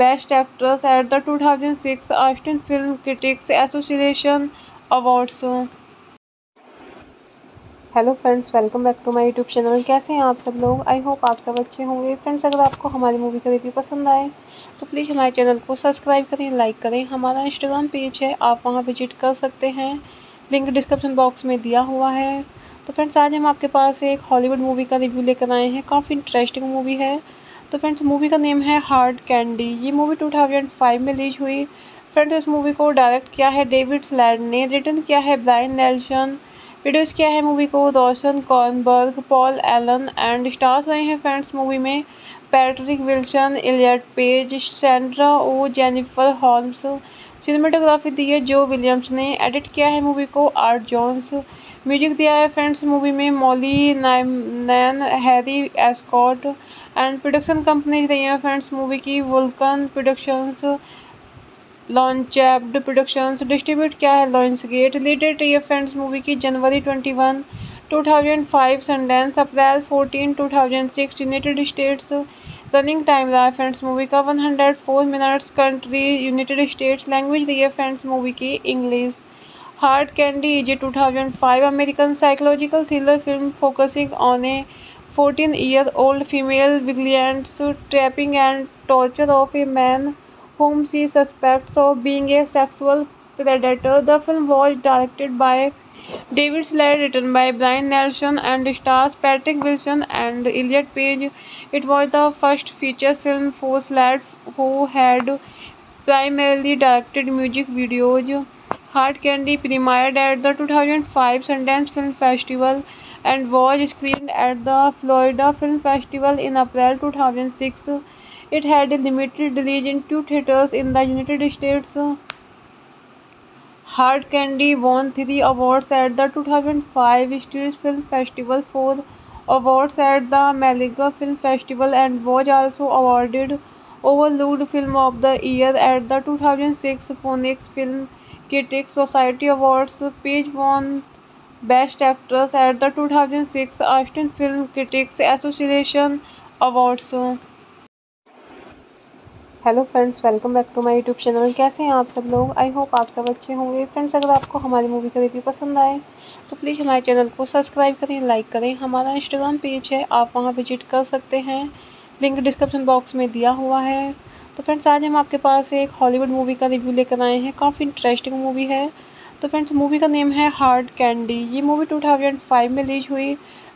Best Actress at the 2006 Austin Film Critics Association Awards. Hello friends, welcome back to my YouTube channel. कैसे हैं आप सब लोग? I hope आप सब अच्छे होंगे। Friends, अगर आपको हमारी मूवी का रिव्यू पसंद आए तो प्लीज़ हमारे चैनल को सब्सक्राइब करें, लाइक करें। हमारा इंस्टाग्राम पेज है, आप वहाँ विजिट कर सकते हैं, लिंक डिस्क्रिप्शन बॉक्स में दिया हुआ है। तो फ्रेंड्स, आज हम आपके पास एक हॉलीवुड मूवी का रिव्यू लेकर आए हैं। काफ़ी इंटरेस्टिंग मूवी है। तो फ्रेंड्स, मूवी का नेम है हार्ड कैंडी। ये मूवी 2005 में रिलीज हुई। फ्रेंड्स, इस मूवी को डायरेक्ट किया है डेविड स्लैड ने, रिटन किया है ब्रायन नेल्सन, प्रोड्यूस किया है मूवी को रोशन Kornberg, Paul Allen, and stars रहे हैं फ्रेंड्स मूवी में Patrick Wilson, Elliot Page, Sandra Oh, Jennifer Holmes. Cinematography दी है जो विलियम्स ने। एडिट किया है मूवी को आर्ट जॉन्स। म्यूजिक दिया है फ्रेंड्स मूवी में Molly Nyman, Harry Escott, and production companies रही हैं फ्रेंड्स मूवी की वुल्कन प्रोडक्शंस, लॉन्चेप्ड प्रोडक्शंस। डिस्ट्रीब्यूट किया है लॉयंसगेट। रिलीटेड रही है फ्रेंड्स मूवी की जनवरी 21, 2005 संडेंस, अप्रैल 14, 2006 यूनाइटेड स्टेट्स। रनिंग टाइम रहा है फ्रेंड्स मूवी का 104 minutes. Country United States. Language रही है फ्रेंड्स मूवी की English. Hard candy is a 2005 American psychological thriller film focusing on a 14-year-old female vigilant trapping and torture of a man whom she suspects of being a sexual predator. The film was directed by David Slade, written by Brian Nelson, and stars Patrick Wilson and Elliot Page. It was the first feature film for Slade, who had primarily directed music videos. Hard Candy premiered at the 2005 Sundance Film Festival and was screened at the Florida Film Festival in April 2006. It had a limited release in 2 theaters in the United States. Hard Candy won 3 awards at the 2005 St. Louis Film Festival, 4 awards at the Malaga Film Festival, and was also awarded Overlooked Film of the Year at the 2006 Phoenix Film Critics Society Awards. Page won Best Actress at the 2006 Austin Film Critics Association Awards. Hello friends, welcome back to my YouTube channel. कैसे हैं आप सब लोग? I hope आप सब अच्छे होंगे। Friends, अगर आपको हमारी मूवी का रिव्यू पसंद आए तो प्लीज़ हमारे चैनल को सब्सक्राइब करें, लाइक करें। हमारा इंस्टाग्राम पेज है, आप वहां विजिट कर सकते हैं, लिंक डिस्क्रिप्शन बॉक्स में दिया हुआ है। तो फ्रेंड्स, आज हम आपके पास एक हॉलीवुड मूवी का रिव्यू लेकर आए हैं। काफ़ी इंटरेस्टिंग मूवी है। तो फ्रेंड्स, मूवी का नेम है हार्ड कैंडी। ये मूवी 2005 में रिलीज हुई।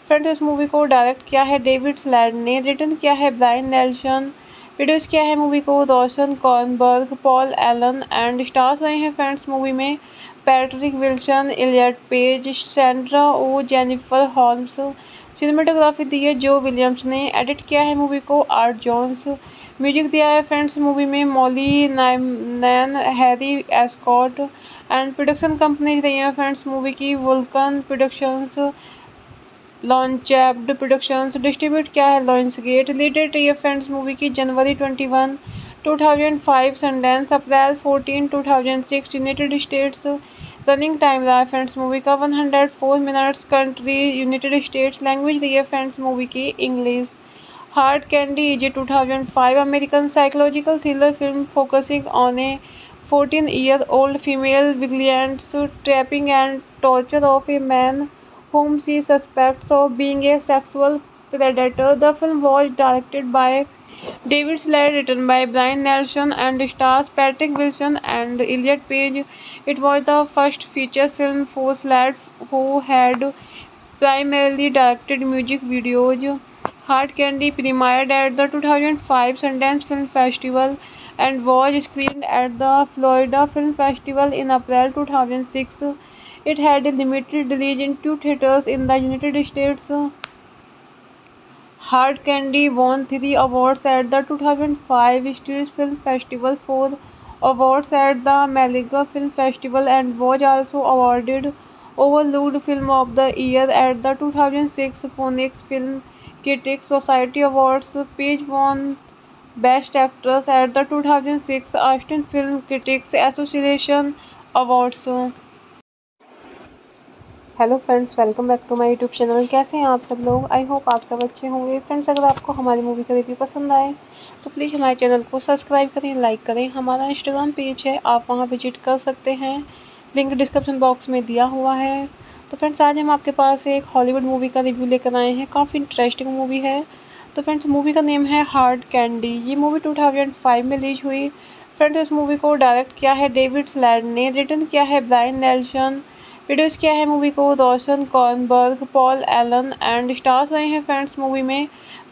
फ्रेंड्स, इस मूवी को डायरेक्ट किया है डेविड स्लेड ने, रिटन किया है ब्रायन नेल्सन, प्रोड्यूस किया है मूवी को रोशन Kornberg, Paul Allen, and stars रहे हैं फ्रेंड्स मूवी में Patrick Wilson, Elliot Page, Sandra Oh, Jennifer Holmes. Cinematography दी है जो विलियम्स ने। एडिट किया है मूवी को आर्ट जॉन्स। म्यूजिक दिया है फ्रेंड्स मूवी में Molly Nyman, Harry Escott, and production companies रही हैं फ्रेंड्स मूवी की वुल्कन प्रोडक्शंस, लॉन्चेप्ड प्रोडक्शंस। डिस्ट्रीब्यूट किया है लॉयंसगेट। रिलीटेड रही है फ्रेंड्स मूवी की जनवरी 21, 2005 सनडैंस, अप्रैल 14, 2006 यूनाइटेड स्टेट्स। रनिंग टाइम रहा है फ्रेंड्स मूवी का 104 minutes. Country United States. Language रही है फ्रेंड्स मूवी की English. Hard candy is a 2005 American psychological thriller film focusing on a 14-year-old female vigilance trapping and torture of a man whom she suspects of being a sexual predator. The film was directed by David Slade, written by Brian Nelson, and stars Patrick Wilson and Elliot Page. It was the first feature film for Slade, who had primarily directed music videos. Hard Candy premiered at the 2005 Sundance Film Festival and was screened at the Florida Film Festival in April 2006. It had a limited release in 2 theaters in the United States. Hard Candy won 3 awards at the 2005 St. Louis Film Festival, 4 awards at the Malaga Film Festival, and was also awarded Overlooked Film of the Year at the 2006 Phoenix Film Critics Society Awards. Page won Best Actress at the 2006 Austin Film Critics Association Awards. Hello friends, welcome back to my YouTube channel. कैसे हैं आप सब लोग? I hope आप सब अच्छे होंगे। Friends, अगर आपको हमारी मूवी का रिव्यू पसंद आए तो प्लीज़ हमारे चैनल को सब्सक्राइब करें, लाइक करें। हमारा इंस्टाग्राम पेज है, आप वहां विजिट कर सकते हैं, लिंक डिस्क्रिप्शन बॉक्स में दिया हुआ है। तो फ्रेंड्स, आज हम आपके पास एक हॉलीवुड मूवी का रिव्यू लेकर आए हैं। काफ़ी इंटरेस्टिंग मूवी है। तो फ्रेंड्स, मूवी का नेम है हार्ड कैंडी। ये मूवी 2005 में रिलीज हुई। फ्रेंड्स, इस मूवी को डायरेक्ट किया है डेविड स्लेड ने, रिटन किया है ब्रायन नेल्सन, प्रोड्यूस किया है मूवी को रोशन Kornberg, Paul Allen, and stars रहे हैं फ्रेंड्स मूवी में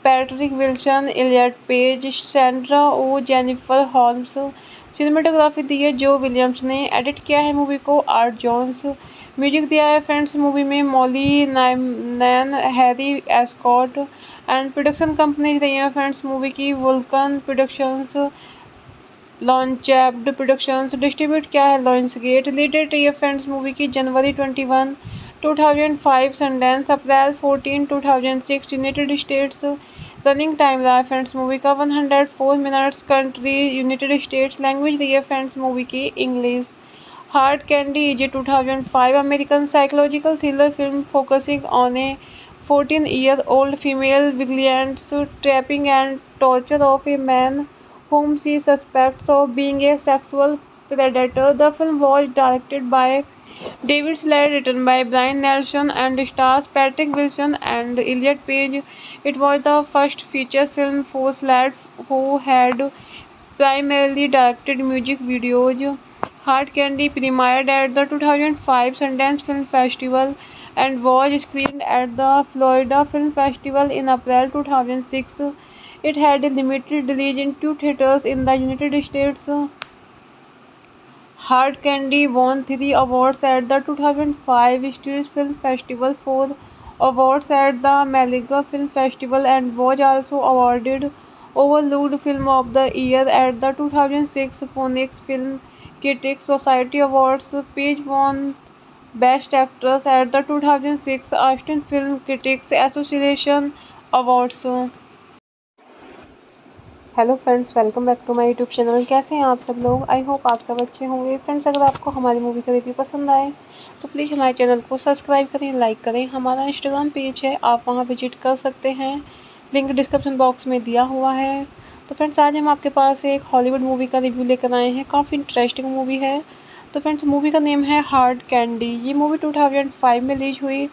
Patrick Wilson, Elliot Page, Sandra Oh, Jennifer Holmes. Cinematography दी है जो विलियम्स ने। एडिट किया है मूवी को आर्ट जॉन्स। म्यूजिक दिया है फ्रेंड्स मूवी में Molly Nyman, Harry Escott, and production companies रही हैं फ्रेंड्स मूवी की वुल्कन प्रोडक्शंस, लॉन्चेप्ड प्रोडक्शंस। डिस्ट्रीब्यूट किया है लॉयंसगेट। रिलीटेड रही है फ्रेंड्स मूवी की जनवरी 21, 2005 सनडैंस, अप्रैल 14, 2006 यूनाइटेड स्टेट्स। रनिंग टाइम रहा है फ्रेंड्स मूवी का 104 minutes. Country United States. Language रही है फ्रेंड्स मूवी की English. Hard candy is a 2005 American psychological thriller film focusing on a 14-year-old female vigilance trapping and torture of a man whom she suspects of being a sexual predator. The film was directed by David Slade, written by Brian Nelson, and stars Patrick Wilson and Elliot Page. It was the first feature film for Slade, who had primarily directed music videos. Hard Candy premiered at the 2005 Sundance Film Festival and was screened at the Florida Film Festival in April 2006. It had a limited release in 2 theaters in the United States. Hard Candy won 3 awards at the 2005 St. Louis Film Festival, 4 awards at the Malaga Film Festival, and was also awarded Overlooked Film of the Year at the 2006 Phoenix Film Critics Society Awards. Page won Best Actress at the 2006 Austin Film Critics Association Awards. Hello friends, welcome back to my YouTube channel. कैसे हैं आप सब लोग? I hope आप सब अच्छे होंगे। Friends, अगर आपको हमारी मूवी का रिव्यू पसंद आए तो प्लीज़ हमारे चैनल को सब्सक्राइब करें, लाइक करें। हमारा इंस्टाग्राम पेज है, आप वहां विजिट कर सकते हैं, लिंक डिस्क्रिप्शन बॉक्स में दिया हुआ है। तो फ्रेंड्स, आज हम आपके पास एक हॉलीवुड मूवी का रिव्यू लेकर आए हैं। काफ़ी इंटरेस्टिंग मूवी है। तो फ्रेंड्स, मूवी का नेम है हार्ड कैंडी। ये मूवी 2005 में रिलीज हुई।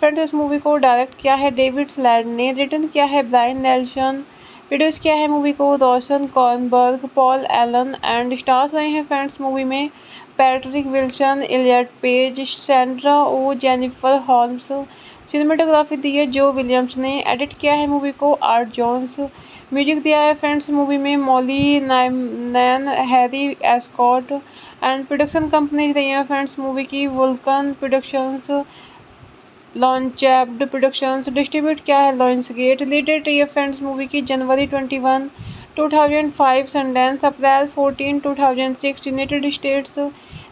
फ्रेंड्स, इस मूवी को डायरेक्ट किया है डेविड स्लेड ने, रिटन किया है ब्रायन नेल्सन, प्रोड्यूस किया है मूवी को रोशन Kornberg, Paul Allen, and stars रहे हैं फ्रेंड्स मूवी में Patrick Wilson, Elliot Page, Sandra Oh, Jennifer Holmes. Cinematography दी है जो विलियम्स ने, एडिट किया है मूवी को आर्ट जॉन्स, म्यूजिक दिया है फ्रेंड्स मूवी में Molly Nyman, Harry Escott, and production companies रही हैं फ्रेंड्स मूवी की वुल्कन प्रोडक्शंस, लॉन्चेप्ड प्रोडक्शंस। डिस्ट्रीब्यूट किया है लॉन्सगेट। रिलीटेड रही है फ्रेंड्स मूवी की जनवरी 21, 2005 संडेंस, अप्रैल 14, 2006 यूनाइटेड स्टेट्स।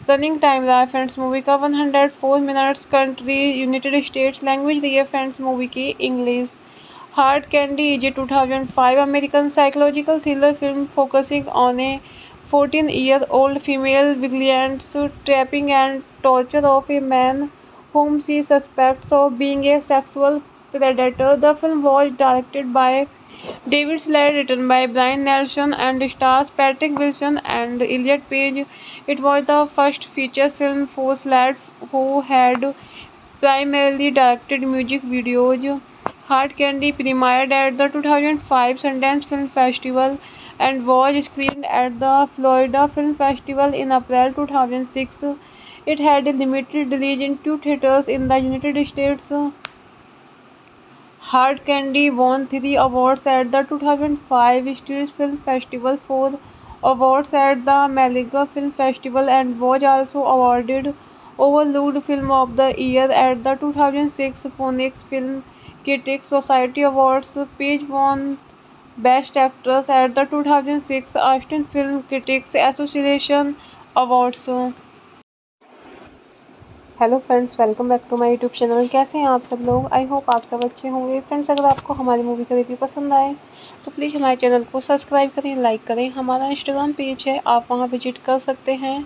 रनिंग टाइम रहा है फ्रेंड्स मूवी का 104 minutes. Country United States. Language रही है फ्रेंड्स मूवी की English. Hard candy is a 2005 American psychological thriller film focusing on a 14-year-old female vigilante trapping and torture of a man whom she suspects of being a sexual predator. The film was directed by David Slade, written by Brian Nelson, and stars Patrick Wilson and Elliot Page. It was the first feature film for Slade, who had primarily directed music videos. Hard Candy premiered at the 2005 Sundance Film Festival and was screened at the Florida Film Festival in April 2006. It had a limited release in 2 theaters in the United States. Hard Candy won 3 awards at the 2005 St. Louis Film Festival, 4 awards at the Malaga Film Festival, and was also awarded Overlooked Film of the Year at the 2006 Phoenix Film Critics Society Awards. Page won Best Actress at the 2006 Austin Film Critics Association Awards. Hello friends, welcome back to my YouTube channel. कैसे हैं आप सब लोग? I hope आप सब अच्छे होंगे। Friends, अगर आपको हमारी मूवी का रिव्यू पसंद आए तो प्लीज़ हमारे चैनल को सब्सक्राइब करें, लाइक करें। हमारा इंस्टाग्राम पेज है, आप वहाँ विजिट कर सकते हैं,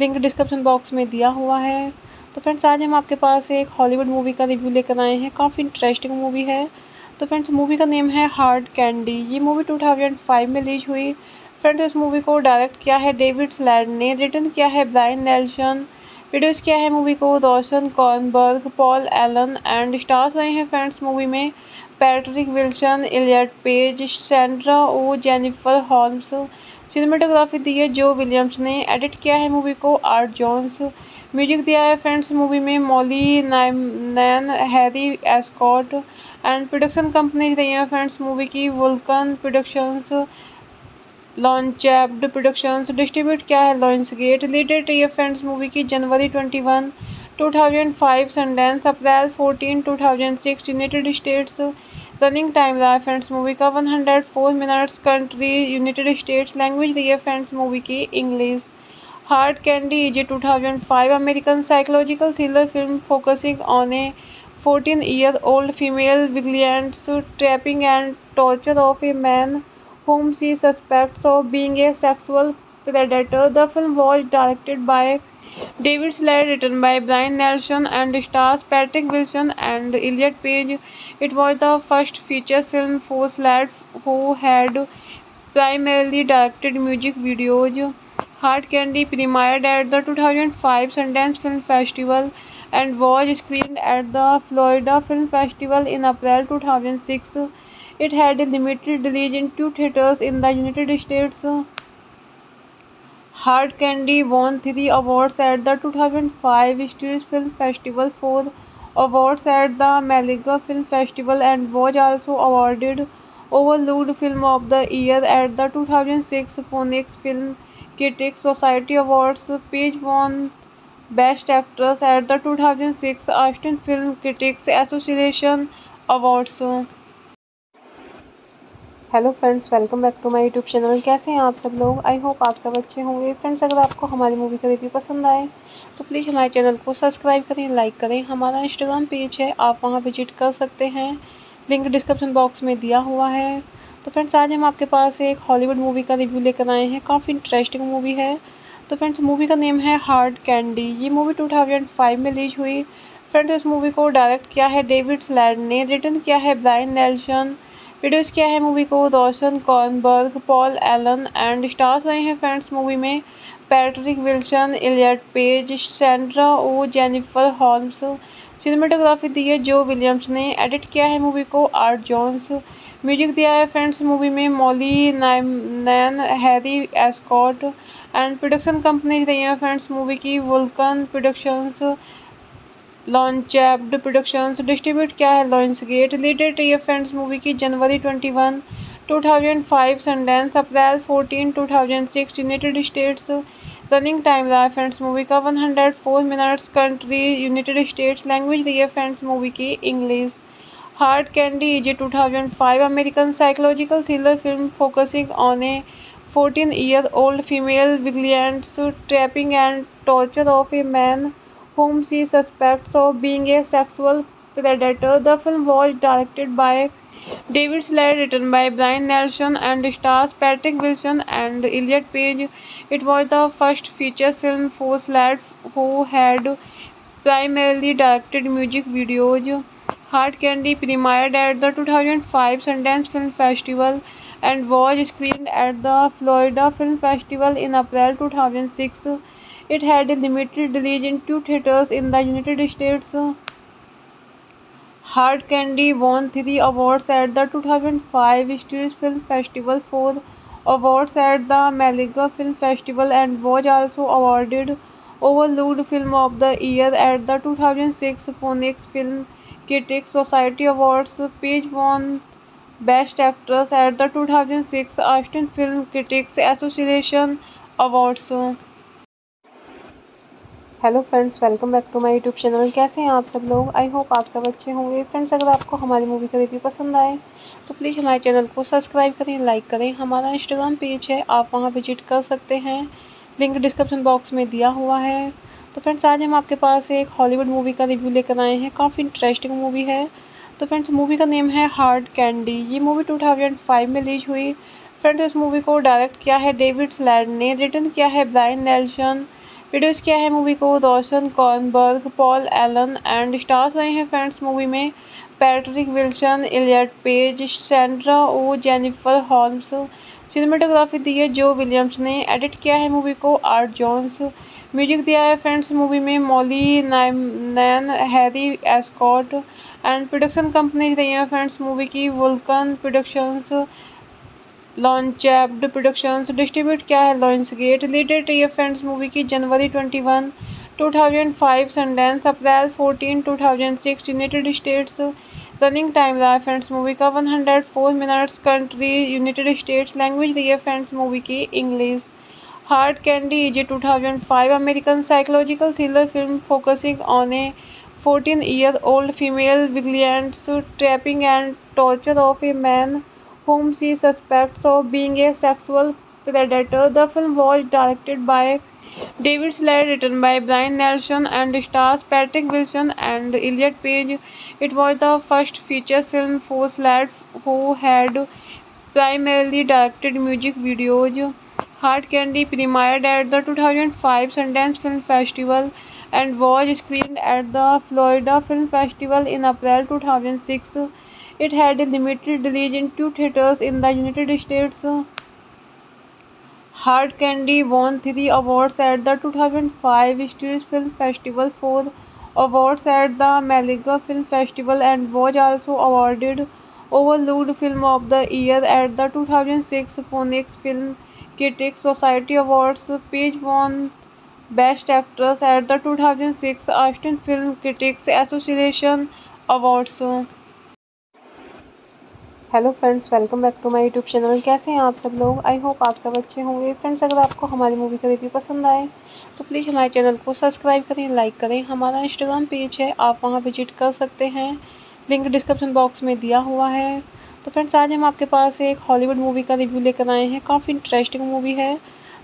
लिंक डिस्क्रिप्शन बॉक्स में दिया हुआ है। तो फ्रेंड्स, आज हम आपके पास एक हॉलीवुड मूवी का रिव्यू लेकर आए हैं। काफ़ी इंटरेस्टिंग मूवी है। तो फ्रेंड्स, मूवी का नेम है हार्ड कैंडी। ये मूवी 2005 में रिलीज हुई। फ्रेंड्स, इस मूवी को डायरेक्ट किया है डेविड स्लेड ने, रिटन किया है ब्रायन नेल्सन, प्रोड्यूस किया है मूवी को रोशन Kornberg, Paul Allen, and stars रहे हैं फ्रेंड्स मूवी में Patrick Wilson, Elliot Page, Sandra Oh, Jennifer Holmes. Cinematography दी है जो विलियम्स ने, एडिट किया है मूवी को आर्ट जॉन्स, म्यूजिक दिया है फ्रेंड्स मूवी में Molly Nyman, Harry Escott, and production companies रही हैं फ्रेंड्स मूवी की वुल्कन प्रोडक्शंस, लॉन्चेप्ड प्रोडक्शंस। डिस्ट्रीब्यूट किया है लॉन्सगेट। रिलीटेड रही है फ्रेंड्स मूवी की जनवरी 21, 2005 संडेंस, अप्रैल 14, 2006 यूनाइटेड स्टेट्स। रनिंग टाइम रहा है फ्रेंड्स मूवी का 104 minutes. Country United States. Language रही है फ्रेंड्स मूवी की English. Hard candy is a 2005 American psychological thriller film focusing on a 14-year-old female vigilante trapping and torture of a man whom she suspects of being a sexual predator. The film was directed by David Slade, written by Brian Nelson, and stars Patrick Wilson and Elliot Page. It was the first feature film for Slade, who had primarily directed music videos. Hard Candy premiered at the 2005 Sundance Film Festival and was screened at the Florida Film Festival in April 2006. It had a limited release in 2 theaters in the United States. Hard Candy won 3 awards at the 2005 St. Louis Film Festival, 4 awards at the Malaga Film Festival, and was also awarded Overlooked Film of the Year at the 2006 Phoenix Film Critics Society Awards. Page won Best Actress at the 2006 Austin Film Critics Association Awards. Hello friends, welcome back to my YouTube channel. कैसे हैं आप सब लोग? I hope आप सब अच्छे होंगे। Friends, अगर आपको हमारी मूवी का रिव्यू पसंद आए तो प्लीज़ हमारे चैनल को सब्सक्राइब करें, लाइक करें। हमारा इंस्टाग्राम पेज है, आप वहां विजिट कर सकते हैं, लिंक डिस्क्रिप्शन बॉक्स में दिया हुआ है। तो फ्रेंड्स, आज हम आपके पास एक हॉलीवुड मूवी का रिव्यू लेकर आए हैं। काफ़ी इंटरेस्टिंग मूवी है। तो फ्रेंड्स, मूवी का नेम है हार्ड कैंडी। ये मूवी 2005 में रिलीज हुई। फ्रेंड्स, इस मूवी को डायरेक्ट किया है डेविड स्लेड ने, रिटन किया है ब्रायन नेल्सन, प्रोड्यूस किया है मूवी को रोशन Kornberg, Paul Allen and stars रहे हैं फ्रेंड्स मूवी में Patrick Wilson, Elliot Page, Sandra Oh, Jennifer Holmes. Cinematography दी है जो विलियम्स ने। एडिट किया है मूवी को आर्ट जॉन्स। म्यूजिक दिया है फ्रेंड्स मूवी में Molly Nyman, Harry Escott and production companies रही हैं फ्रेंड्स मूवी की वुल्कन प्रोडक्शंस, लॉन्चेप्ड प्रोडक्शंस। डिस्ट्रीब्यूट किया है लॉन्सगेट। रिलीटेड रही है फ्रेंड्स मूवी की जनवरी 21, 2005 संडेंस, अप्रैल 14, 2006 यूनाइटेड स्टेट्स। रनिंग टाइम रहा है फ्रेंड्स मूवी का 104 minutes. Country United States. Language रही है फ्रेंड्स मूवी की English. Hard candy is a 2005 American psychological thriller film focusing on a 14-year-old female vigilance trapping and torture of a man whom she suspects of being a sexual predator. The film was directed by David Slade, written by Brian Nelson, and stars Patrick Wilson and Elliot Page. It was the first feature film for Slade, who had primarily directed music videos. Hard Candy premiered at the 2005 Sundance Film Festival and was screened at the Florida Film Festival in April 2006. It had a limited release in 2 theaters in the United States. Hard Candy won 3 awards at the 2005 Sundance Film Festival, 4 awards at the Malaga Film Festival, and was also awarded Overlooked Film of the Year at the 2006 Phoenix Film Critics Society Awards. Page won Best Actress at the 2006 Austin Film Critics Association Awards. Hello friends, welcome back to my YouTube channel. कैसे हैं आप सब लोग? I hope आप सब अच्छे होंगे। Friends, अगर आपको हमारी मूवी का रिव्यू पसंद आए तो प्लीज़ हमारे चैनल को सब्सक्राइब करें, लाइक करें। हमारा इंस्टाग्राम पेज है, आप वहाँ विजिट कर सकते हैं, लिंक डिस्क्रिप्शन बॉक्स में दिया हुआ है। तो फ्रेंड्स, आज हम आपके पास एक हॉलीवुड मूवी का रिव्यू लेकर आए हैं। काफ़ी इंटरेस्टिंग मूवी है। तो फ्रेंड्स, मूवी का नेम है हार्ड कैंडी। ये मूवी 2005 में रिलीज हुई। फ्रेंड्स, इस मूवी को डायरेक्ट किया है डेविड स्लेड ने, रिटन किया है ब्रायन नेल्सन, प्रोड्यूस किया है मूवी को रोशन Kornberg, Paul Allen and stars रहे हैं फ्रेंड्स मूवी में Patrick Wilson, Elliot Page, Sandra Oh, Jennifer Holmes. Cinematography दी है जो विलियम्स ने। एडिट किया है मूवी को आर्ट जॉन्स। म्यूजिक दिया है फ्रेंड्स मूवी में Molly Nyman, Harry Escott and production companies रही हैं फ्रेंड्स मूवी की वुल्कन प्रोडक्शंस, लॉन्चेप्ड प्रोडक्शंस। डिस्ट्रीब्यूट किया है लॉन्सगेट। रिलीटेड रही है फ्रेंड्स मूवी की जनवरी 21, 2005 संडेंस, अप्रैल 14, 2006 यूनाइटेड स्टेट्स। रनिंग टाइम रहा है फ्रेंड्स मूवी का 104 minutes. Country United States. Language रही है फ्रेंड्स मूवी की English. Hard candy is a 2005 American psychological thriller film focusing on a 14-year-old female vigilance trapping and torture of a man whom she suspects of being a sexual predator. The film was directed by David Slade, written by Brian Nelson, and stars Patrick Wilson and Elliot Page. It was the first feature film for Slade, who had primarily directed music videos. Hard Candy premiered at the 2005 Sundance Film Festival and was screened at the Florida Film Festival in April 2006. It had a limited release in 2 theaters in the United States. Hard Candy won 3 awards at the 2005 Sundance Film Festival, 4 awards at the Malaga Film Festival, and was also awarded Overlooked Film of the Year at the 2006 Phoenix Film Critics Society Awards. Page won Best Actress at the 2006 Austin Film Critics Association Awards. Hello friends, welcome back to my YouTube channel. कैसे हैं आप सब लोग? I hope आप सब अच्छे होंगे। Friends, अगर आपको हमारी मूवी का रिव्यू पसंद आए तो प्लीज़ हमारे चैनल को सब्सक्राइब करें, लाइक करें। हमारा इंस्टाग्राम पेज है, आप वहां विजिट कर सकते हैं, लिंक डिस्क्रिप्शन बॉक्स में दिया हुआ है। तो फ्रेंड्स, आज हम आपके पास एक हॉलीवुड मूवी का रिव्यू लेकर आए हैं। काफ़ी इंटरेस्टिंग मूवी है।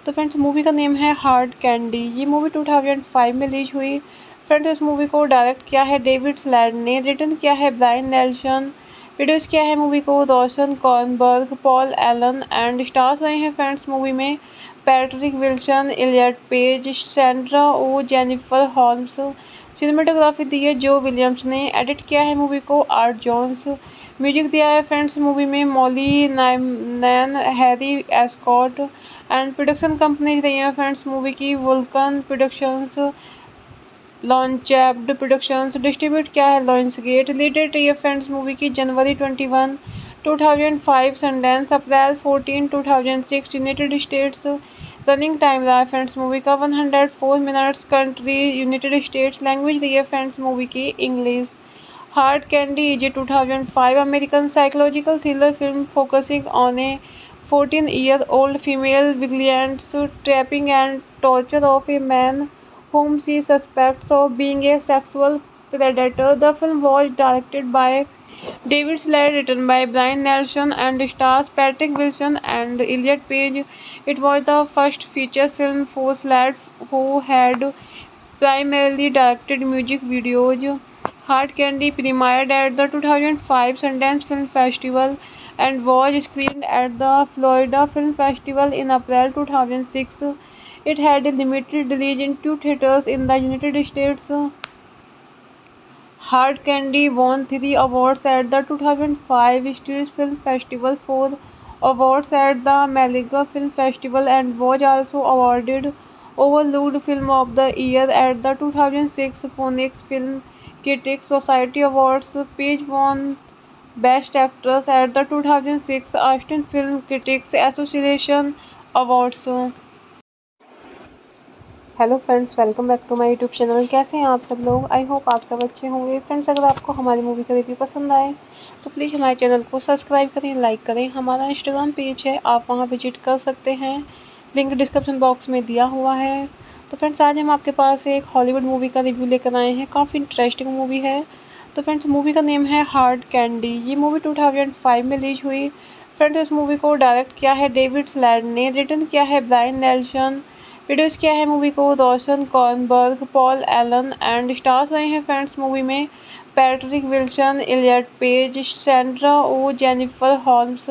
तो फ्रेंड्स, मूवी का नेम है हार्ड कैंडी। ये मूवी 2005 में रिलीज हुई। फ्रेंड्स, इस मूवी को डायरेक्ट किया है डेविड स्लेड ने, रिटन किया है ब्रायन नेल्सन, प्रोड्यूस किया है मूवी को रोशन Kornberg, Paul Allen and stars रहे हैं फ्रेंड्स मूवी में Patrick Wilson, Elliot Page, Sandra Oh, Jennifer Holmes. Cinematography दी है जो विलियम्स ने। एडिट किया है मूवी को आर्ट जॉन्स। म्यूजिक दिया है फ्रेंड्स मूवी में Molly Nyman, Harry Escott and production companies रही हैं फ्रेंड्स मूवी की Vulcan productions, launched productions. Distribute किया है लॉन्सगेट। रिलीटेड ये फ्रेंड्स मूवी की जनवरी 21, 2005 संडेंस, अप्रैल 14, 2006 यूनाइटेड स्टेट्स। रनिंग टाइम रहा है फ्रेंड्स मूवी का 104 minutes. Country United States. Language रही है फ्रेंड्स मूवी की इंग्लिश। हार्ड कैंडी ये 2005 American psychological thriller film focusing on a 14-year-old female vigilance trapping and torture of a man whom she suspects of being a sexual predator. The film was directed by David Slade, written by Brian Nelson, and stars Patrick Wilson and Elliot Page. It was the first feature film for Slade, who had primarily directed music videos. Hard Candy premiered at the 2005 Sundance Film Festival and was screened at the Florida Film Festival in April 2006. It had a limited release in 2 theaters in the United States. Hard Candy won 3 awards at the 2005 Sundance Film Festival, 4 awards at the Malaga Film Festival, and was also awarded Overlooked Film of the Year at the 2006 Phoenix Film Critics Society Awards. Page won Best Actress at the 2006 Austin Film Critics Association Awards. Hello friends, welcome back to my YouTube channel. कैसे हैं आप सब लोग? I hope आप सब अच्छे होंगे। Friends, अगर आपको हमारी मूवी का रिव्यू पसंद आए तो प्लीज़ हमारे चैनल को सब्सक्राइब करें, लाइक करें। हमारा इंस्टाग्राम पेज है, आप वहां विजिट कर सकते हैं, लिंक डिस्क्रिप्शन बॉक्स में दिया हुआ है। तो फ्रेंड्स, आज हम आपके पास एक हॉलीवुड मूवी का रिव्यू लेकर आए हैं। काफ़ी इंटरेस्टिंग मूवी है। तो फ्रेंड्स, मूवी का नेम है हार्ड कैंडी। ये मूवी 2005 में रिलीज हुई। फ्रेंड्स, इस मूवी को डायरेक्ट किया है डेविड स्लेड ने, रिटन किया है ब्रायन नेल्सन, प्रोड्यूस किया है मूवी को रोशन Kornberg, Paul Allen and stars रहे हैं फ्रेंड्स मूवी में Patrick Wilson, Elliot Page, Sandra Oh, Jennifer Holmes.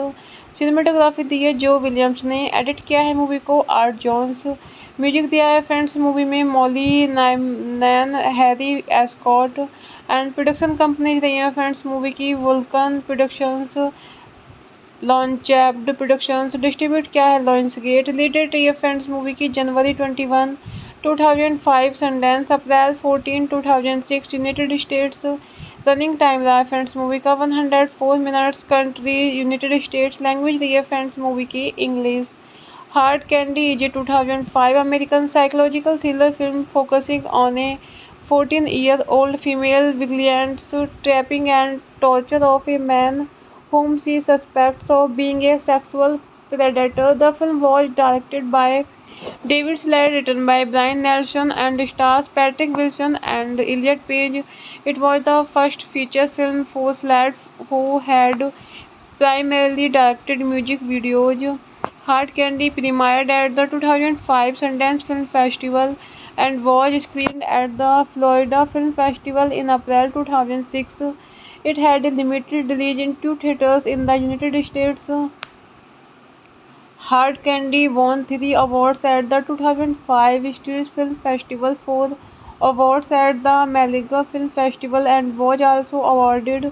Cinematography दी है जो विलियम्स ने। एडिट किया है मूवी को आर्ट जॉन्स। म्यूजिक दिया है फ्रेंड्स मूवी में Molly Nyman, Harry Escott and production companies रही हैं फ्रेंड्स मूवी की Vulcan productions, launched productions. Distribute किया है लॉन्सगेट। रिलीटेड ये फ्रेंड्स मूवी की जनवरी 21, 2005 संडेंस, अप्रैल 14, 2006 यूनाइटेड स्टेट्स। रनिंग टाइम रहा है फ्रेंड्स मूवी का 104 minutes. Country United States. Language रही है फ्रेंड्स मूवी की इंग्लिश। हार्ड कैंडी ये 2005 American psychological thriller film focusing on a 14-year-old female vigilance trapping and torture of a man whom she suspects of being a sexual predator. The film was directed by David Slade, written by Brian Nelson, and stars Patrick Wilson and Elliot Page. It was the first feature film for Slade, who had primarily directed music videos. Hard Candy premiered at the 2005 Sundance Film Festival and was screened at the Florida Film Festival in April 2006. It had a limited release in 2 theaters in the United States. Hard Candy won 3 awards at the 2005 Sundance Film Festival, 4 awards at the Malaga Film Festival, and was also awarded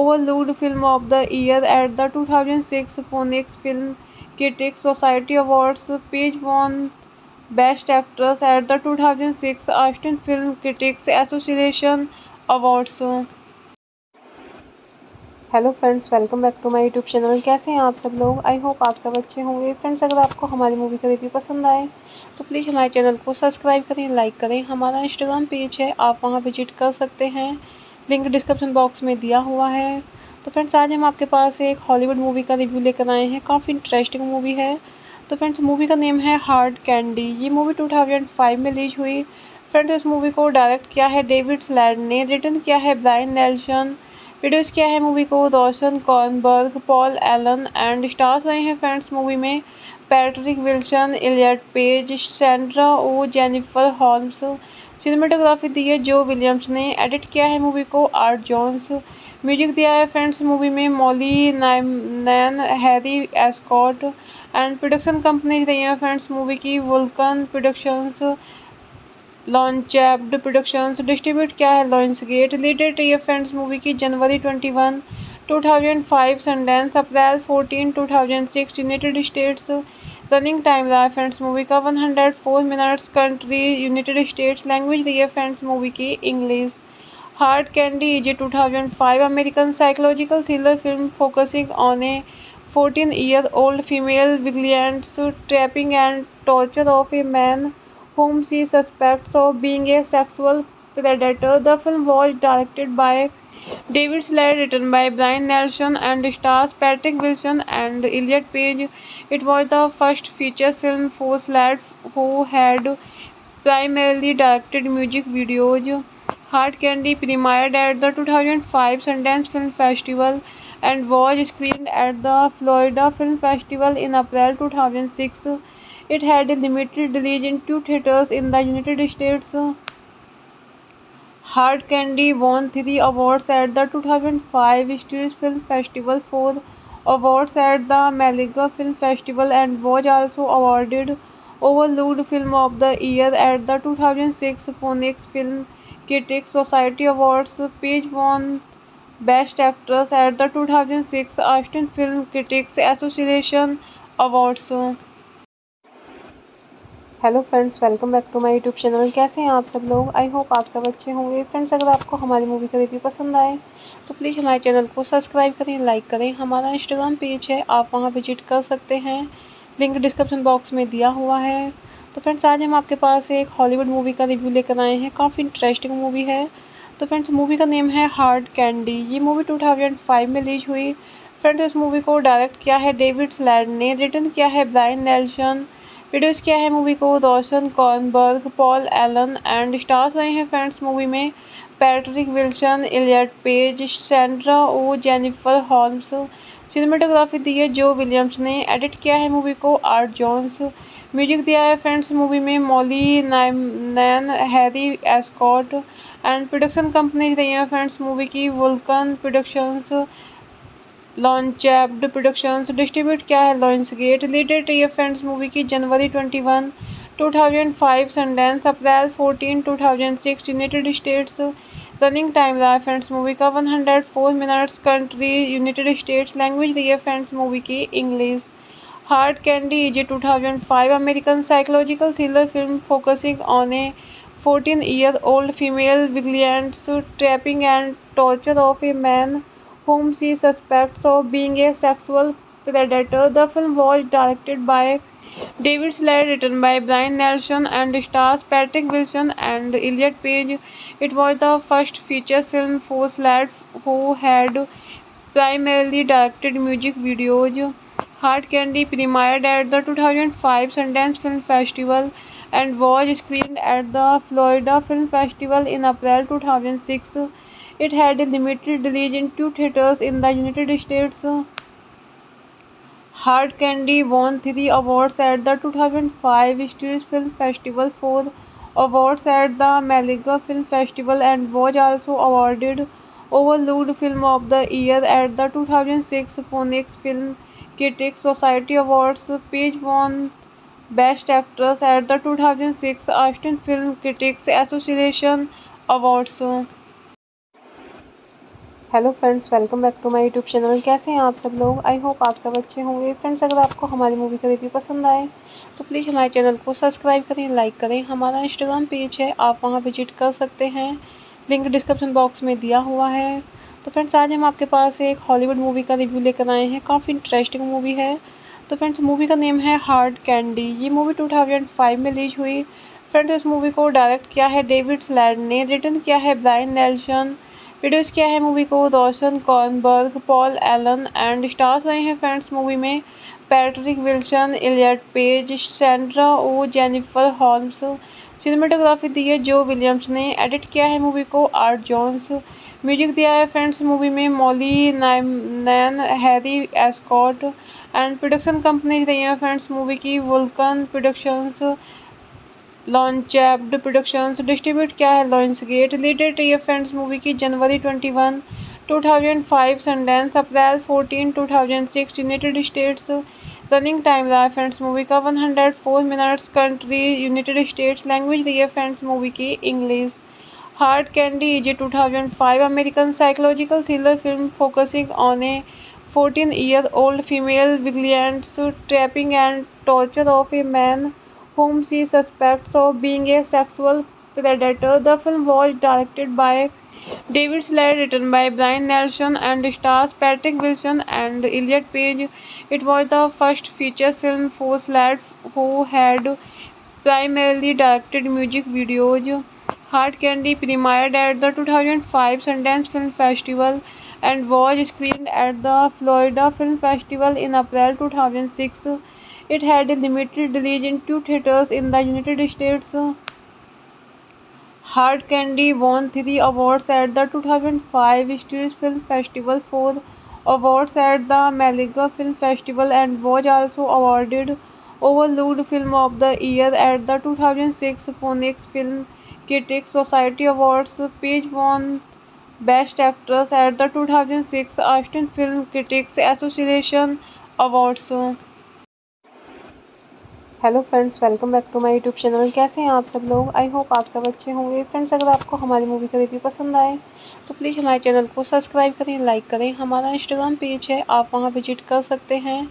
Overlooked Film of the Year at the 2006 Phoenix Film Critics Society Awards. Page won Best Actress at the 2006 Austin Film Critics Association Awards. Hello friends, welcome back to my YouTube channel. कैसे हैं आप सब लोग? I hope आप सब अच्छे होंगे। Friends, अगर आपको हमारी मूवी का रिव्यू पसंद आए तो प्लीज़ हमारे चैनल को सब्सक्राइब करें, लाइक करें। हमारा इंस्टाग्राम पेज है, आप वहां विजिट कर सकते हैं, लिंक डिस्क्रिप्शन बॉक्स में दिया हुआ है। तो फ्रेंड्स आज हम आपके पास एक हॉलीवुड मूवी का रिव्यू लेकर आए हैं, काफ़ी इंटरेस्टिंग मूवी है। तो फ्रेंड्स मूवी का नेम है हार्ड कैंडी। ये मूवी 2005 में रिलीज हुई। फ्रेंड्स इस मूवी को डायरेक्ट किया है डेविड स्लेड ने, रिटर्न किया है ब्रायन नेल्सन, प्रोड्यूस किया है मूवी को रोशन Kornberg, Paul Allen and stars रहे हैं फ्रेंड्स मूवी में Patrick Wilson, Elliot Page, Sandra Oh, Jennifer Holmes. Cinematography दी है जो विलियम्स ने, एडिट किया है मूवी को आर्ट जॉन्स, म्यूजिक दिया है फ्रेंड्स मूवी में Molly Nyman, Harry Escott and production companies रही हैं फ्रेंड्स मूवी की वुल्कन प्रोडक्शंस, लॉन्चेप्ड प्रोडक्शंस। डिस्ट्रीब्यूट किया है लॉयंसगेट। रिलीटेड रही है फ्रेंड्स मूवी की जनवरी 21, 2005 संडेंस, अप्रैल 14, 2006 यूनाइटेड स्टेट्स। रनिंग टाइम रहा है फ्रेंड्स मूवी का 104 minutes. Country United States. Language रही है फ्रेंड्स मूवी की English. Hard candy is a 2005 American psychological thriller film focusing on a 14-year-old female vigilante trapping and torture of a man whom she suspects of being a sexual predator. The film was directed by David Slade, written by Brian Nelson, and stars Patrick Wilson and Elliot Page. It was the first feature film for Slade, who had primarily directed music videos. Hard Candy premiered at the 2005 Sundance Film Festival and was screened at the Florida Film Festival in April 2006. It had a limited release in 2 theaters in the United States. Hard Candy won 3 awards at the 2005 Sundance Film Festival, 4 awards at the Malaga Film Festival, and was also awarded Overlooked Film of the Year at the 2006 Phoenix Film Critics Society Awards. Page won Best Actress at the 2006 Austin Film Critics Association Awards. Hello friends, welcome back to my YouTube channel. कैसे हैं आप सब लोग? I hope आप सब अच्छे होंगे। Friends अगर आपको हमारी मूवी का रिव्यू पसंद आए तो प्लीज़ हमारे चैनल को सब्सक्राइब करें, लाइक करें। हमारा इंस्टाग्राम पेज है, आप वहां विजिट कर सकते हैं, लिंक डिस्क्रिप्शन बॉक्स में दिया हुआ है। तो फ्रेंड्स आज हम आपके पास एक हॉलीवुड मूवी का रिव्यू लेकर आए हैं, काफ़ी इंटरेस्टिंग मूवी है। तो फ्रेंड्स मूवी का नेम है हार्ड कैंडी। ये मूवी 2005 में रिलीज हुई। फ्रेंड्स इस मूवी को डायरेक्ट किया है डेविड स्लेड ने, रिटर्न किया है ब्रायन नेल्सन, प्रोड्यूस किया है मूवी को रोशन Kornberg, Paul Allen and stars रहे हैं फ्रेंड्स मूवी में Patrick Wilson, Elliot Page, Sandra Oh, Jennifer Holmes. Cinematography दी है जो विलियम्स ने, एडिट किया है मूवी को आर्ट जॉन्स, म्यूजिक दिया है फ्रेंड्स मूवी में Molly Nyman, Harry Escott and production companies रही हैं फ्रेंड्स मूवी की वुल्कन प्रोडक्शंस, लॉन्चेप्ड प्रोडक्शंस। डिस्ट्रीब्यूट किया है लॉयंसगेट। रिलीटेड रही है फ्रेंड्स मूवी की जनवरी 21, 2005 संडेंस, अप्रैल 14, 2006 यूनाइटेड स्टेट्स। रनिंग टाइम रहा है फ्रेंड्स मूवी का 104 minutes. Country United States. Language रही है फ्रेंड्स मूवी की English. Hard candy is a 2005 American psychological thriller film focusing on a 14-year-old female vigilante trapping and torture of a man whom she suspects of being a sexual predator. The film was directed by David Slade, written by Brian Nelson, and stars Patrick Wilson and Elliot Page. It was the first feature film for Slade, who had primarily directed music videos. Hard Candy premiered at the 2005 Sundance Film Festival and was screened at the Florida Film Festival in April 2006. It had a limited release in 2 theaters in the United States. Hard Candy won 3 awards at the 2005 Sundance Film Festival, 4 awards at the Malaga Film Festival, and was also awarded Overlooked Film of the Year at the 2006 Phoenix Film Critics Society Awards. Page won Best Actress at the 2006 Austin Film Critics Association Awards. Hello friends, welcome back to my YouTube channel. कैसे हैं आप सब लोग? I hope आप सब अच्छे होंगे। Friends अगर आपको हमारी मूवी का रिव्यू पसंद आए तो प्लीज़ हमारे चैनल को सब्सक्राइब करें, लाइक करें। हमारा इंस्टाग्राम पेज है, आप वहां विजिट कर सकते हैं, लिंक डिस्क्रिप्शन बॉक्स में दिया हुआ है। तो फ्रेंड्स आज हम आपके पास एक हॉलीवुड मूवी का रिव्यू लेकर आए हैं, काफ़ी इंटरेस्टिंग मूवी है। तो फ्रेंड्स मूवी का नेम है हार्ड कैंडी। ये मूवी 2005 में रिलीज हुई। फ्रेंड्स इस मूवी को डायरेक्ट किया है डेविड स्लेड ने, रिटर्न किया है ब्रायन नेल्सन, प्रोड्यूस किया है मूवी को Dawson Kornberg, Paul Allen and stars रहे हैं फ्रेंड्स मूवी में Patrick Wilson, Elliot Page, Sandra Oh, Jennifer Holmes. Cinematography दी है जो विलियम्स ने। एडिट किया है मूवी को आर्ट जॉन्स। म्यूजिक दिया है फ्रेंड्स मूवी में Molly Nyman, Harry Escott and production companies रही हैं फ्रेंड्स मूवी की Vulcan productions, Launchpad productions. Distribute किया है लॉयंसगेट। रिलीटेड रही है फ्रेंड्स मूवी की जनवरी 21, 2005 संडेंस, अप्रैल 14, 2006 यूनाइटेड स्टेट्स। रनिंग टाइम रहा है फ्रेंड्स मूवी का 104 minutes. Country United States. Language रही है फ्रेंड्स मूवी की English. Hard candy is a 2005 American psychological thriller film focusing on a 14-year-old female vigilantes trapping and torture of a man whom she suspects of being a sexual predator. The film was directed by David Slade, written by Brian Nelson, and stars Patrick Wilson and Elliot Page. It was the first feature film for Slade, who had primarily directed music videos. Hard Candy premiered at the 2005 Sundance Film Festival and was screened at the Florida Film Festival in April 2006. It had a limited release in 2 theaters in the United States. Hard Candy won 3 awards at the 2005 St. Louis Film Festival, 4 awards at the Malaga Film Festival, and was also awarded Overlooked Film of the Year at the 2006 Phoenix Film Critics Society Awards. Page won Best Actress at the 2006 Austin Film Critics Association Awards. Hello friends, welcome back to my YouTube channel. कैसे हैं आप सब लोग? I hope आप सब अच्छे होंगे। Friends, अगर आपको हमारी मूवी का रिव्यू पसंद आए तो प्लीज़ हमारे चैनल को सब्सक्राइब करें, लाइक करें। हमारा इंस्टाग्राम पेज है, आप वहां विजिट कर सकते हैं,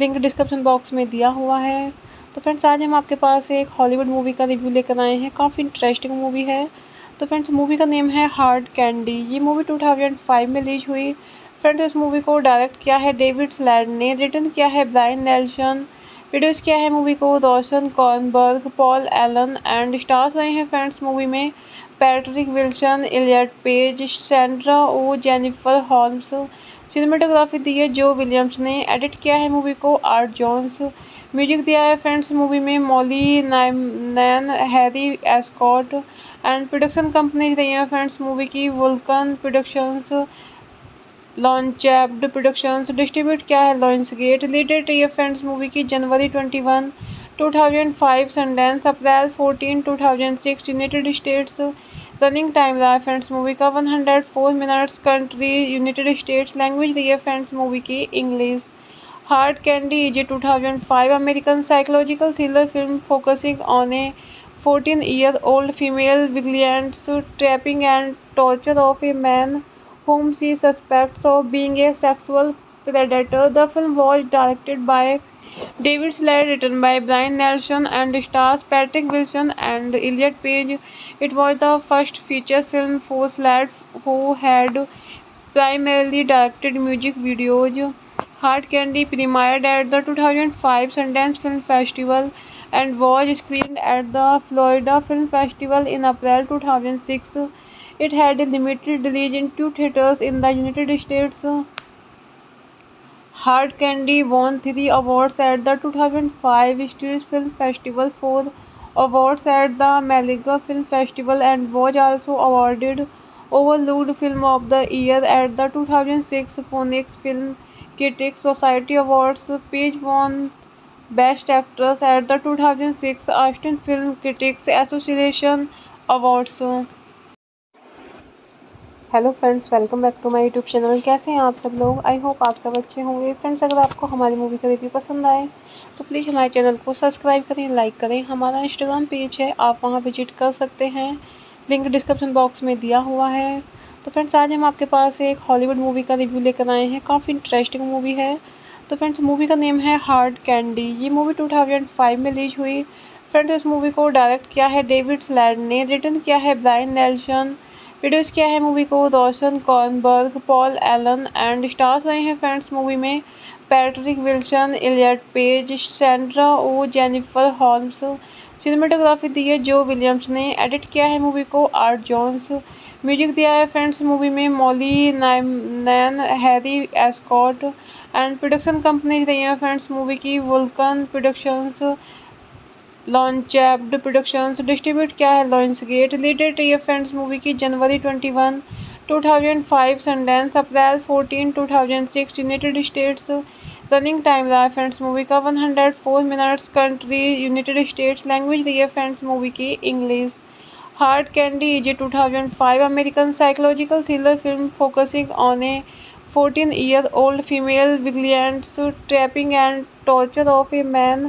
लिंक डिस्क्रिप्शन बॉक्स में दिया हुआ है। तो फ्रेंड्स, आज हम आपके पास एक हॉलीवुड मूवी का रिव्यू लेकर आए हैं। काफ़ी इंटरेस्टिंग मूवी है। तो फ्रेंड्स, मूवी का नेम है हार्ड कैंडी। ये मूवी 2005 में रिलीज हुई। फ्रेंड्स, इस मूवी को डायरेक्ट किया है डेविड स्लैड ने। रिटन किया है ब्रायन नेल्सन। प्रोड्यूस किया है मूवी को Dawson Kornberg, Paul Allen and stars रहे हैं फ्रेंड्स मूवी में Patrick Wilson, Elliot Page, Sandra Oh, Jennifer Holmes. Cinematography दी है जो विलियम्स ने। एडिट किया है मूवी को आर्ट जॉन्स। म्यूजिक दिया है फ्रेंड्स मूवी में Molly Nyman, Harry Escott and production companies रही हैं फ्रेंड्स मूवी की Vulcan productions, Launchpad productions. Distribute किया है लॉयंसगेट। रिलीटेड रही है फ्रेंड्स मूवी की जनवरी 21, 2005 संडेंस, अप्रैल 14, 2006 यूनाइटेड स्टेट्स। रनिंग टाइम रहा है फ्रेंड्स मूवी का 104 minutes. Country United States. Language रही है फ्रेंड्स मूवी की English. Hard candy is a 2005 American psychological thriller film focusing on a 14-year-old female vigilantes trapping and torture of a man whom she suspects of being a sexual predator. The film was directed by David Slade, written by Brian Nelson, and stars Patrick Wilson and Elliot Page. It was the first feature film for Slade, who had primarily directed music videos. Hard Candy premiered at the 2005 Sundance Film Festival and was screened at the Florida Film Festival in April 2006. It had a limited release in 2 theaters in the United States. Hard Candy won 3 awards at the 2005 St. Louis Film Festival, 4 awards at the Malaga Film Festival, and was also awarded Overlooked Film of the Year at the 2006 Phoenix Film Critics Society Awards. Page won Best Actress at the 2006 Austin Film Critics Association Awards. Hello friends, welcome back to my YouTube channel. कैसे हैं आप सब लोग? I hope आप सब अच्छे होंगे। Friends, अगर आपको हमारी मूवी का रिव्यू पसंद आए तो प्लीज़ हमारे चैनल को सब्सक्राइब करें, लाइक करें। हमारा इंस्टाग्राम पेज है, आप वहां विजिट कर सकते हैं, लिंक डिस्क्रिप्शन बॉक्स में दिया हुआ है। तो फ्रेंड्स, आज हम आपके पास एक हॉलीवुड मूवी का रिव्यू लेकर आए हैं। काफ़ी इंटरेस्टिंग मूवी है। तो फ्रेंड्स, मूवी का नेम है हार्ड कैंडी। ये मूवी 2005 में रिलीज हुई। फ्रेंड्स, इस मूवी को डायरेक्ट किया है डेविड स्लैड ने। रिटन किया है ब्रायन नेल्सन। प्रोड्यूस किया है मूवी को Dawson Kornberg, Paul Allen and stars रहे हैं फ्रेंड्स मूवी में Patrick Wilson, Elliot Page, Sandra Oh, Jennifer Holmes. Cinematography दी है जो विलियम्स ने। एडिट किया है मूवी को आर्ट जॉन्स। म्यूजिक दिया है फ्रेंड्स मूवी में Molly Nyman, Harry Escott and production companies रही हैं फ्रेंड्स मूवी की, Vulcan productions, Launchpad productions, distribute किया है लॉयंसगेट। रिलीटेड रही है फ्रेंड्स मूवी की जनवरी 21, 2005 संडेंस, अप्रैल 14, 2006 यूनाइटेड स्टेट्स। रनिंग टाइम रहा है फ्रेंड्स मूवी का 104 minutes. Country United States. Language रही है फ्रेंड्स मूवी की English. Hard candy is a 2005 American psychological thriller film focusing on a 14-year-old female vigilance trapping and torture of a man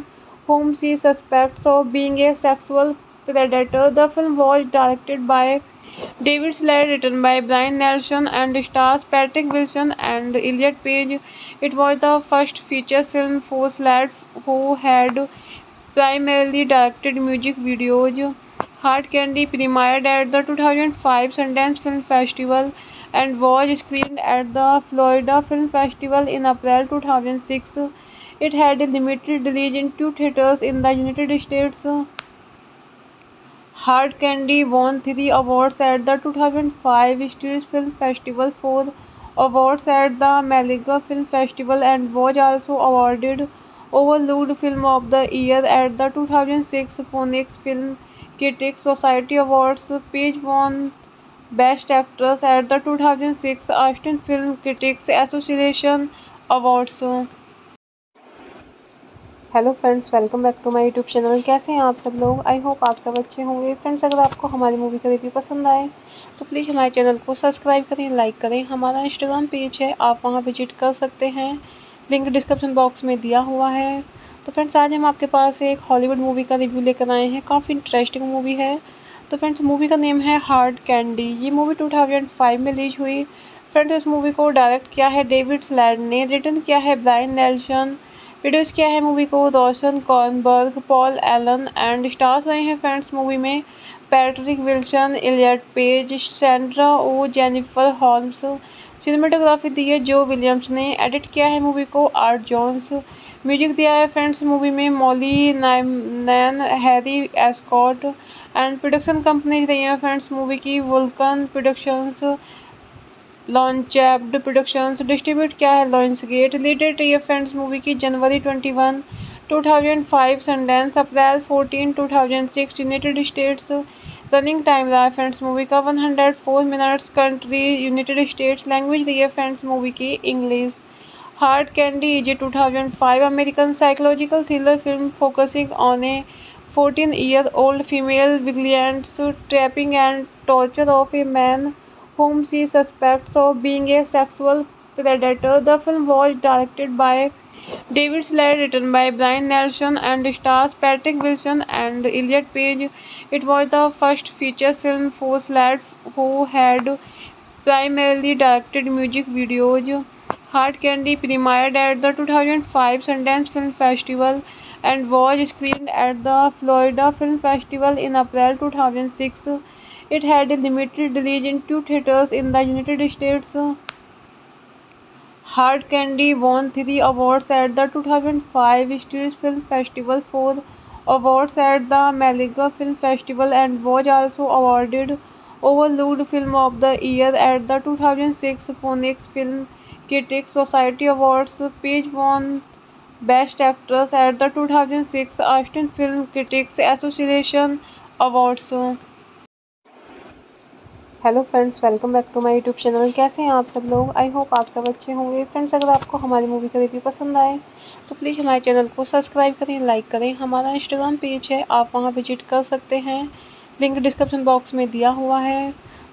whom she suspects of being a sexual predator. The film was directed by David Slade, written by Brian Nelson, and stars Patrick Wilson and Elliot Page. It was the first feature film for Slade, who had primarily directed music videos. Hard Candy premiered at the 2005 Sundance Film Festival and was screened at the Florida Film Festival in April 2006. It had a limited release in 2 theaters in the United States. Hard Candy won 3 awards at the 2005 St. Louis Film Festival, 4 awards at the Malaga Film Festival, and was also awarded Overlooked Film of the Year at the 2006 Phoenix Film Critics Society Awards. Page won Best Actress at the 2006 Austin Film Critics Association Awards. Hello friends, welcome back to my YouTube channel. कैसे हैं आप सब लोग? I hope आप सब अच्छे होंगे। Friends, अगर आपको हमारी मूवी का रिव्यू पसंद आए तो प्लीज़ हमारे चैनल को सब्सक्राइब करें, लाइक करें। हमारा इंस्टाग्राम पेज है, आप वहां विजिट कर सकते हैं, लिंक डिस्क्रिप्शन बॉक्स में दिया हुआ है। तो फ्रेंड्स, आज हम आपके पास एक हॉलीवुड मूवी का रिव्यू लेकर आए हैं, काफ़ी इंटरेस्टिंग मूवी है। तो फ्रेंड्स, मूवी का नेम है हार्ड कैंडी। ये मूवी 2005 में रिलीज हुई। फ्रेंड्स, इस मूवी को डायरेक्ट किया है डेविड स्लैड ने, रिटन किया है ब्रायन नेल्सन, प्रोड्यूस किया है मूवी को रोशन Kornberg, Paul Allen and stars रहे हैं फ्रेंड्स मूवी में Patrick Wilson, Elliot Page, Sandra Oh, Jennifer Holmes. Cinematography दी है जो विलियम्स ने। एडिट किया है मूवी को आर्ट जॉन्स। म्यूजिक दिया है फ्रेंड्स मूवी में Molly Nyman, Harry Escott and production companies रही हैं फ्रेंड्स मूवी की, Vulcan productions, Launchpad productions, distribute किया है लॉयंसगेट। रिलीटेड रही है फ्रेंड्स मूवी की जनवरी 21, 2005 संडेंस, अप्रैल 14, 2006 यूनाइटेड स्टेट्स। रनिंग टाइम रहा है फ्रेंड्स मूवी का 104 minutes. Country United States. Language रही है फ्रेंड्स मूवी की English. Hard candy is a 2005 American psychological thriller film focusing on a 14-year-old female vigilance trapping and torture of a man whom she suspects of being a sexual predator. The film was directed by David Slade, written by Brian Nelson, and stars Patrick Wilson and Elliot Page. It was the first feature film for Slade, who had primarily directed music videos. Hard Candy premiered at the 2005 Sundance Film Festival and was screened at the Florida Film Festival in April 2006. It had a limited release in 2 theaters in the United States. Hard Candy won 3 awards at the 2005 St. Louis Film Festival, 4 awards at the Malaga Film Festival, and was also awarded Overlooked Film of the Year at the 2006 Phoenix Film Critics Society Awards. Page won Best Actress at the 2006 Austin Film Critics Association Awards. Hello friends, welcome back to my YouTube channel. कैसे हैं आप सब लोग? I hope आप सब अच्छे होंगे। Friends, अगर आपको हमारी मूवी का रिव्यू पसंद आए तो प्लीज़ हमारे चैनल को सब्सक्राइब करें, लाइक करें। हमारा इंस्टाग्राम पेज है, आप वहां विजिट कर सकते हैं, लिंक डिस्क्रिप्शन बॉक्स में दिया हुआ है।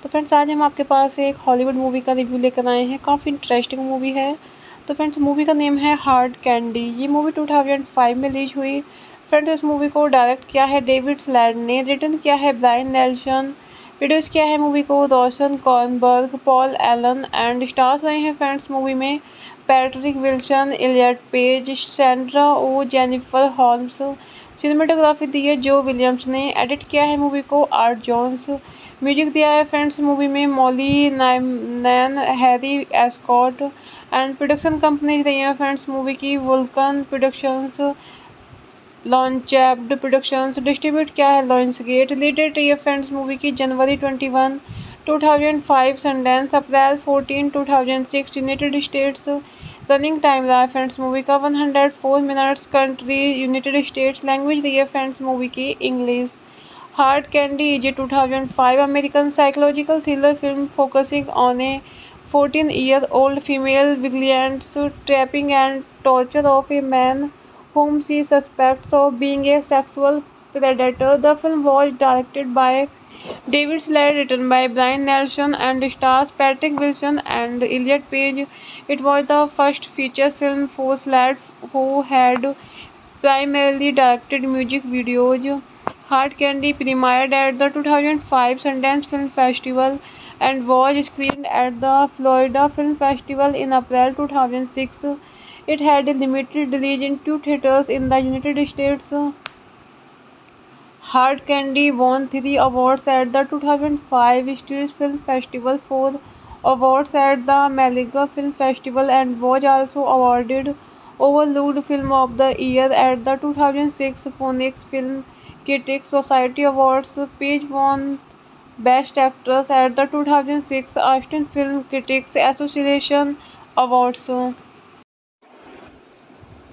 तो फ्रेंड्स, आज हम आपके पास एक हॉलीवुड मूवी का रिव्यू लेकर आए हैं, काफ़ी इंटरेस्टिंग मूवी है। तो फ्रेंड्स, मूवी का नेम है हार्ड कैंडी। ये मूवी 2005 में रिलीज हुई। फ्रेंड्स, इस मूवी को डायरेक्ट किया है डेविड स्लैड ने, रिटन किया है ब्रायन नेल्सन, प्रोड्यूस किया है मूवी को रोशन Kornberg, Paul Allen and stars रहे हैं फ्रेंड्स मूवी में Patrick Wilson, Elliot Page, Sandra Oh, Jennifer Holmes. Cinematography दी है जो विलियम्स ने। एडिट किया है मूवी को आर्ट जॉन्स। म्यूजिक दिया है फ्रेंड्स मूवी में Molly Nyman, Harry Escott and production companies रही हैं फ्रेंड्स मूवी की, Vulcan productions, Launchpad productions, distribute किया है लॉयंसगेट। रिलीटेड रही है फ्रेंड्स मूवी की जनवरी 21, 2005 संडेंस, अप्रैल 14, 2006 यूनाइटेड स्टेट्स। रनिंग टाइम रहा है फ्रेंड्स मूवी का 104 minutes. Country United States. Language रही है फ्रेंड्स मूवी की इंग्लिश। हार्ड कैंडी ये 2005 American psychological thriller film focusing on a 14-year-old female vigilance trapping and torture of a man whom she suspects of being a sexual predator. The film was directed by David Slade, written by Brian Nelson, and stars Patrick Wilson and Elliot Page. It was the first feature film for Slade, who had primarily directed music videos. Hard Candy premiered at the 2005 Sundance Film Festival and was screened at the Florida Film Festival in April 2006. It had a limited release in 2 theaters in the United States. Hard Candy won 3 awards at the 2005 St. Louis Film Festival, 4 awards at the Malaga Film Festival, and was also awarded Overlooked Film of the Year at the 2006 Phoenix Film Critics Society Awards. Page won Best Actress at the 2006 Austin Film Critics Association Awards.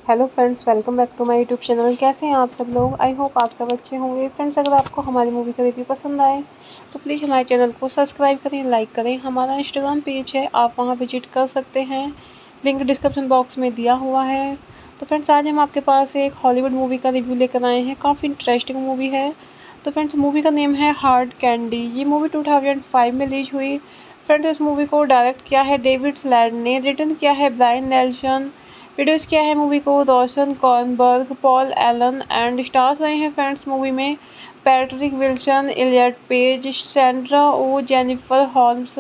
Hello friends, welcome back to my YouTube channel. कैसे हैं आप सब लोग? I hope आप सब अच्छे होंगे। Friends, अगर आपको हमारी मूवी का रिव्यू पसंद आए तो प्लीज़ हमारे चैनल को सब्सक्राइब करें, लाइक करें। हमारा इंस्टाग्राम पेज है, आप वहां विजिट कर सकते हैं, लिंक डिस्क्रिप्शन बॉक्स में दिया हुआ है। तो फ्रेंड्स, आज हम आपके पास एक हॉलीवुड मूवी का रिव्यू लेकर आए हैं। काफ़ी इंटरेस्टिंग मूवी है। तो फ्रेंड्स, मूवी का नेम है हार्ड कैंडी। ये मूवी 2005 में रिलीज हुई। फ्रेंड्स, इस मूवी को डायरेक्ट किया है डेविड स्लैड ने, रिटन किया है ब्रायन नेल्सन, प्रोड्यूस किया है मूवी को रोशन Kornberg, Paul Allen, and stars रहे हैं फ्रेंड्स मूवी में Patrick Wilson, Elliot Page, Sandra Oh, Jennifer Holmes.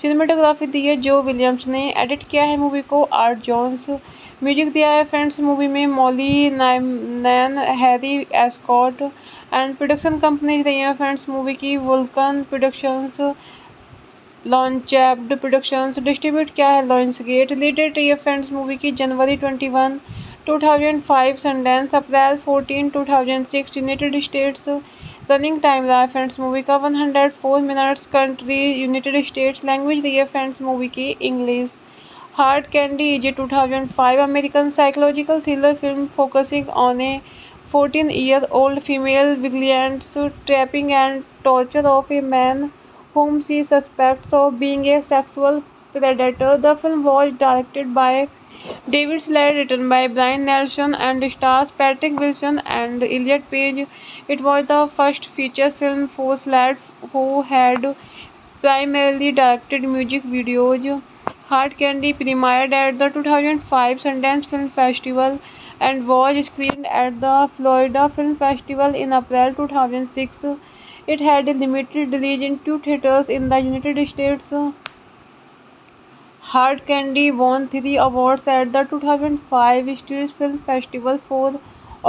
Cinematography दी है जो विलियम्स ने। एडिट किया है मूवी को आर्ट जॉन्स। म्यूजिक दिया है फ्रेंड्स मूवी में Molly Nyman, Harry Escott, and production companies रही हैं फ्रेंड्स मूवी की वुल्कन प्रोडक्शंस, लॉन्चेप्ड प्रोडक्शंस। डिस्ट्रीब्यूट किया है लॉयंसगेट। रिलीटेड रही है फ्रेंड्स मूवी की जनवरी 21, 2005 संडेंस, अप्रैल 14, 2006 यूनाइटेड स्टेट्स। रनिंग टाइम रहा है फ्रेंड्स मूवी का 104 minutes. Country United States. Language रही है फ्रेंड्स मूवी की इंग्लिश। हार्ड कैंडी ये 2005 American psychological thriller film focusing on a 14-year-old female vigilance trapping and torture of a man whom she suspects of being a sexual predator. The film was directed by David Slade, written by Brian Nelson, and stars Patrick Wilson and Elliot Page. It was the first feature film for Slade, who had primarily directed music videos. Hard Candy premiered at the 2005 Sundance Film Festival and was screened at the Florida Film Festival in April 2006. It had a limited release in 2 theaters in the United States. Hard Candy won 3 awards at the 2005 St. Louis Film Festival, 4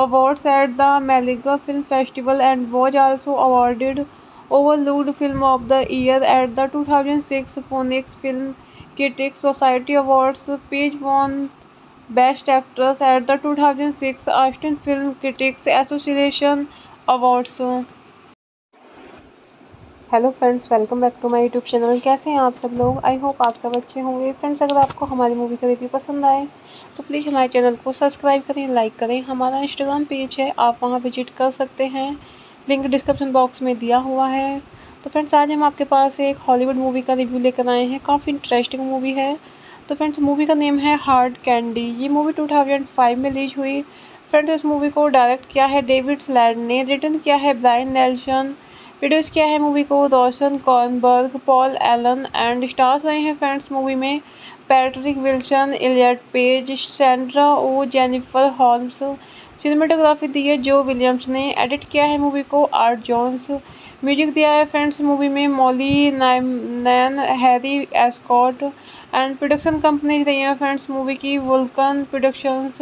awards at the Malaga Film Festival, and was also awarded Overlooked Film of the Year at the 2006 Phoenix Film Critics Society Awards. Page won Best Actress at the 2006 Austin Film Critics Association Awards. Hello friends, welcome back to my YouTube channel. कैसे हैं आप सब लोग? I hope आप सब अच्छे होंगे। Friends, अगर आपको हमारी मूवी का रिव्यू पसंद आए तो प्लीज़ हमारे चैनल को सब्सक्राइब करें, लाइक करें। हमारा इंस्टाग्राम पेज है, आप वहाँ विजिट कर सकते हैं, लिंक डिस्क्रिप्शन बॉक्स में दिया हुआ है। तो फ्रेंड्स, आज हम आपके पास एक हॉलीवुड मूवी का रिव्यू लेकर आए हैं। काफ़ी इंटरेस्टिंग मूवी है। तो फ्रेंड्स, मूवी का नेम है हार्ड कैंडी। ये मूवी 2005 में रिलीज हुई। फ्रेंड्स, इस मूवी को डायरेक्ट किया है डेविड स्लैड ने, रिटन किया है ब्रायन नेल्सन, प्रोड्यूस किया है मूवी को रोशन Kornberg, Paul Allen, and stars रहे हैं फ्रेंड्स मूवी में Patrick Wilson, Elliot Page, Sandra Oh, Jennifer Holmes. Cinematography दी है जो विलियम्स ने। एडिट किया है मूवी को आर्ट जॉन्स। म्यूजिक दिया है फ्रेंड्स मूवी में Molly Nyman, Harry Escott, and production companies रही हैं फ्रेंड्स मूवी की वुल्कन प्रोडक्शंस,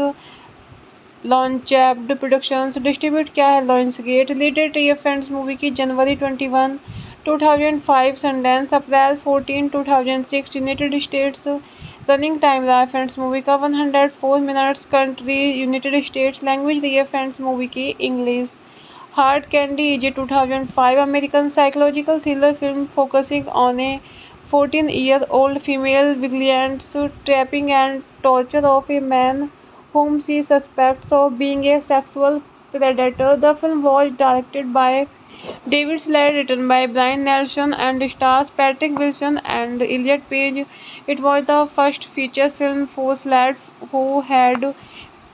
लॉन्चेप्ड प्रोडक्शंस। डिस्ट्रीब्यूट किया है लॉयंसगेट। रिलीटेड रही है फ्रेंड्स मूवी की जनवरी 21, 2005 संडेंस, अप्रैल 14, 2006 यूनाइटेड स्टेट्स। रनिंग टाइम रहा है फ्रेंड्स मूवी का 104 minutes. Country United States. Language रही है फ्रेंड्स मूवी की English. Hard Candy is a 2005 American psychological thriller film focusing on a 14-year-old female vigilante trapping and torture of a man whom she suspects of being a sexual predator. The film was directed by David Slade, written by Brian Nelson, and stars Patrick Wilson and Elliot Page. It was the first feature film for Slade, who had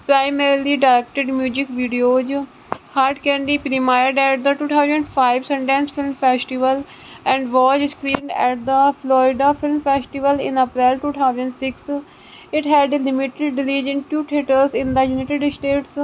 primarily directed music videos. Hard Candy premiered at the 2005 Sundance Film Festival and was screened at the Florida Film Festival in April 2006. It had a limited release in 2 theaters in the United States.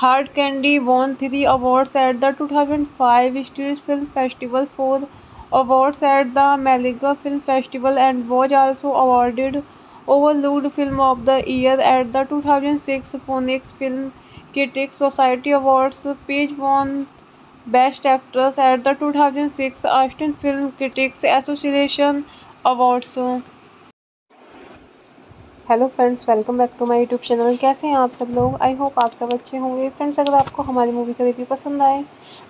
Hard Candy won 3 awards at the 2005 St. Louis Film Festival, 4 awards at the Malaga Film Festival, and was also awarded Overlooked Film of the Year at the 2006 Phoenix Film Critics Society Awards. Page won Best Actress at the 2006 Austin Film Critics Association Awards. Hello friends, welcome back to my YouTube channel. कैसे हैं आप सब लोग? I hope आप सब अच्छे होंगे। Friends, अगर आपको हमारी मूवी का रिव्यू पसंद आए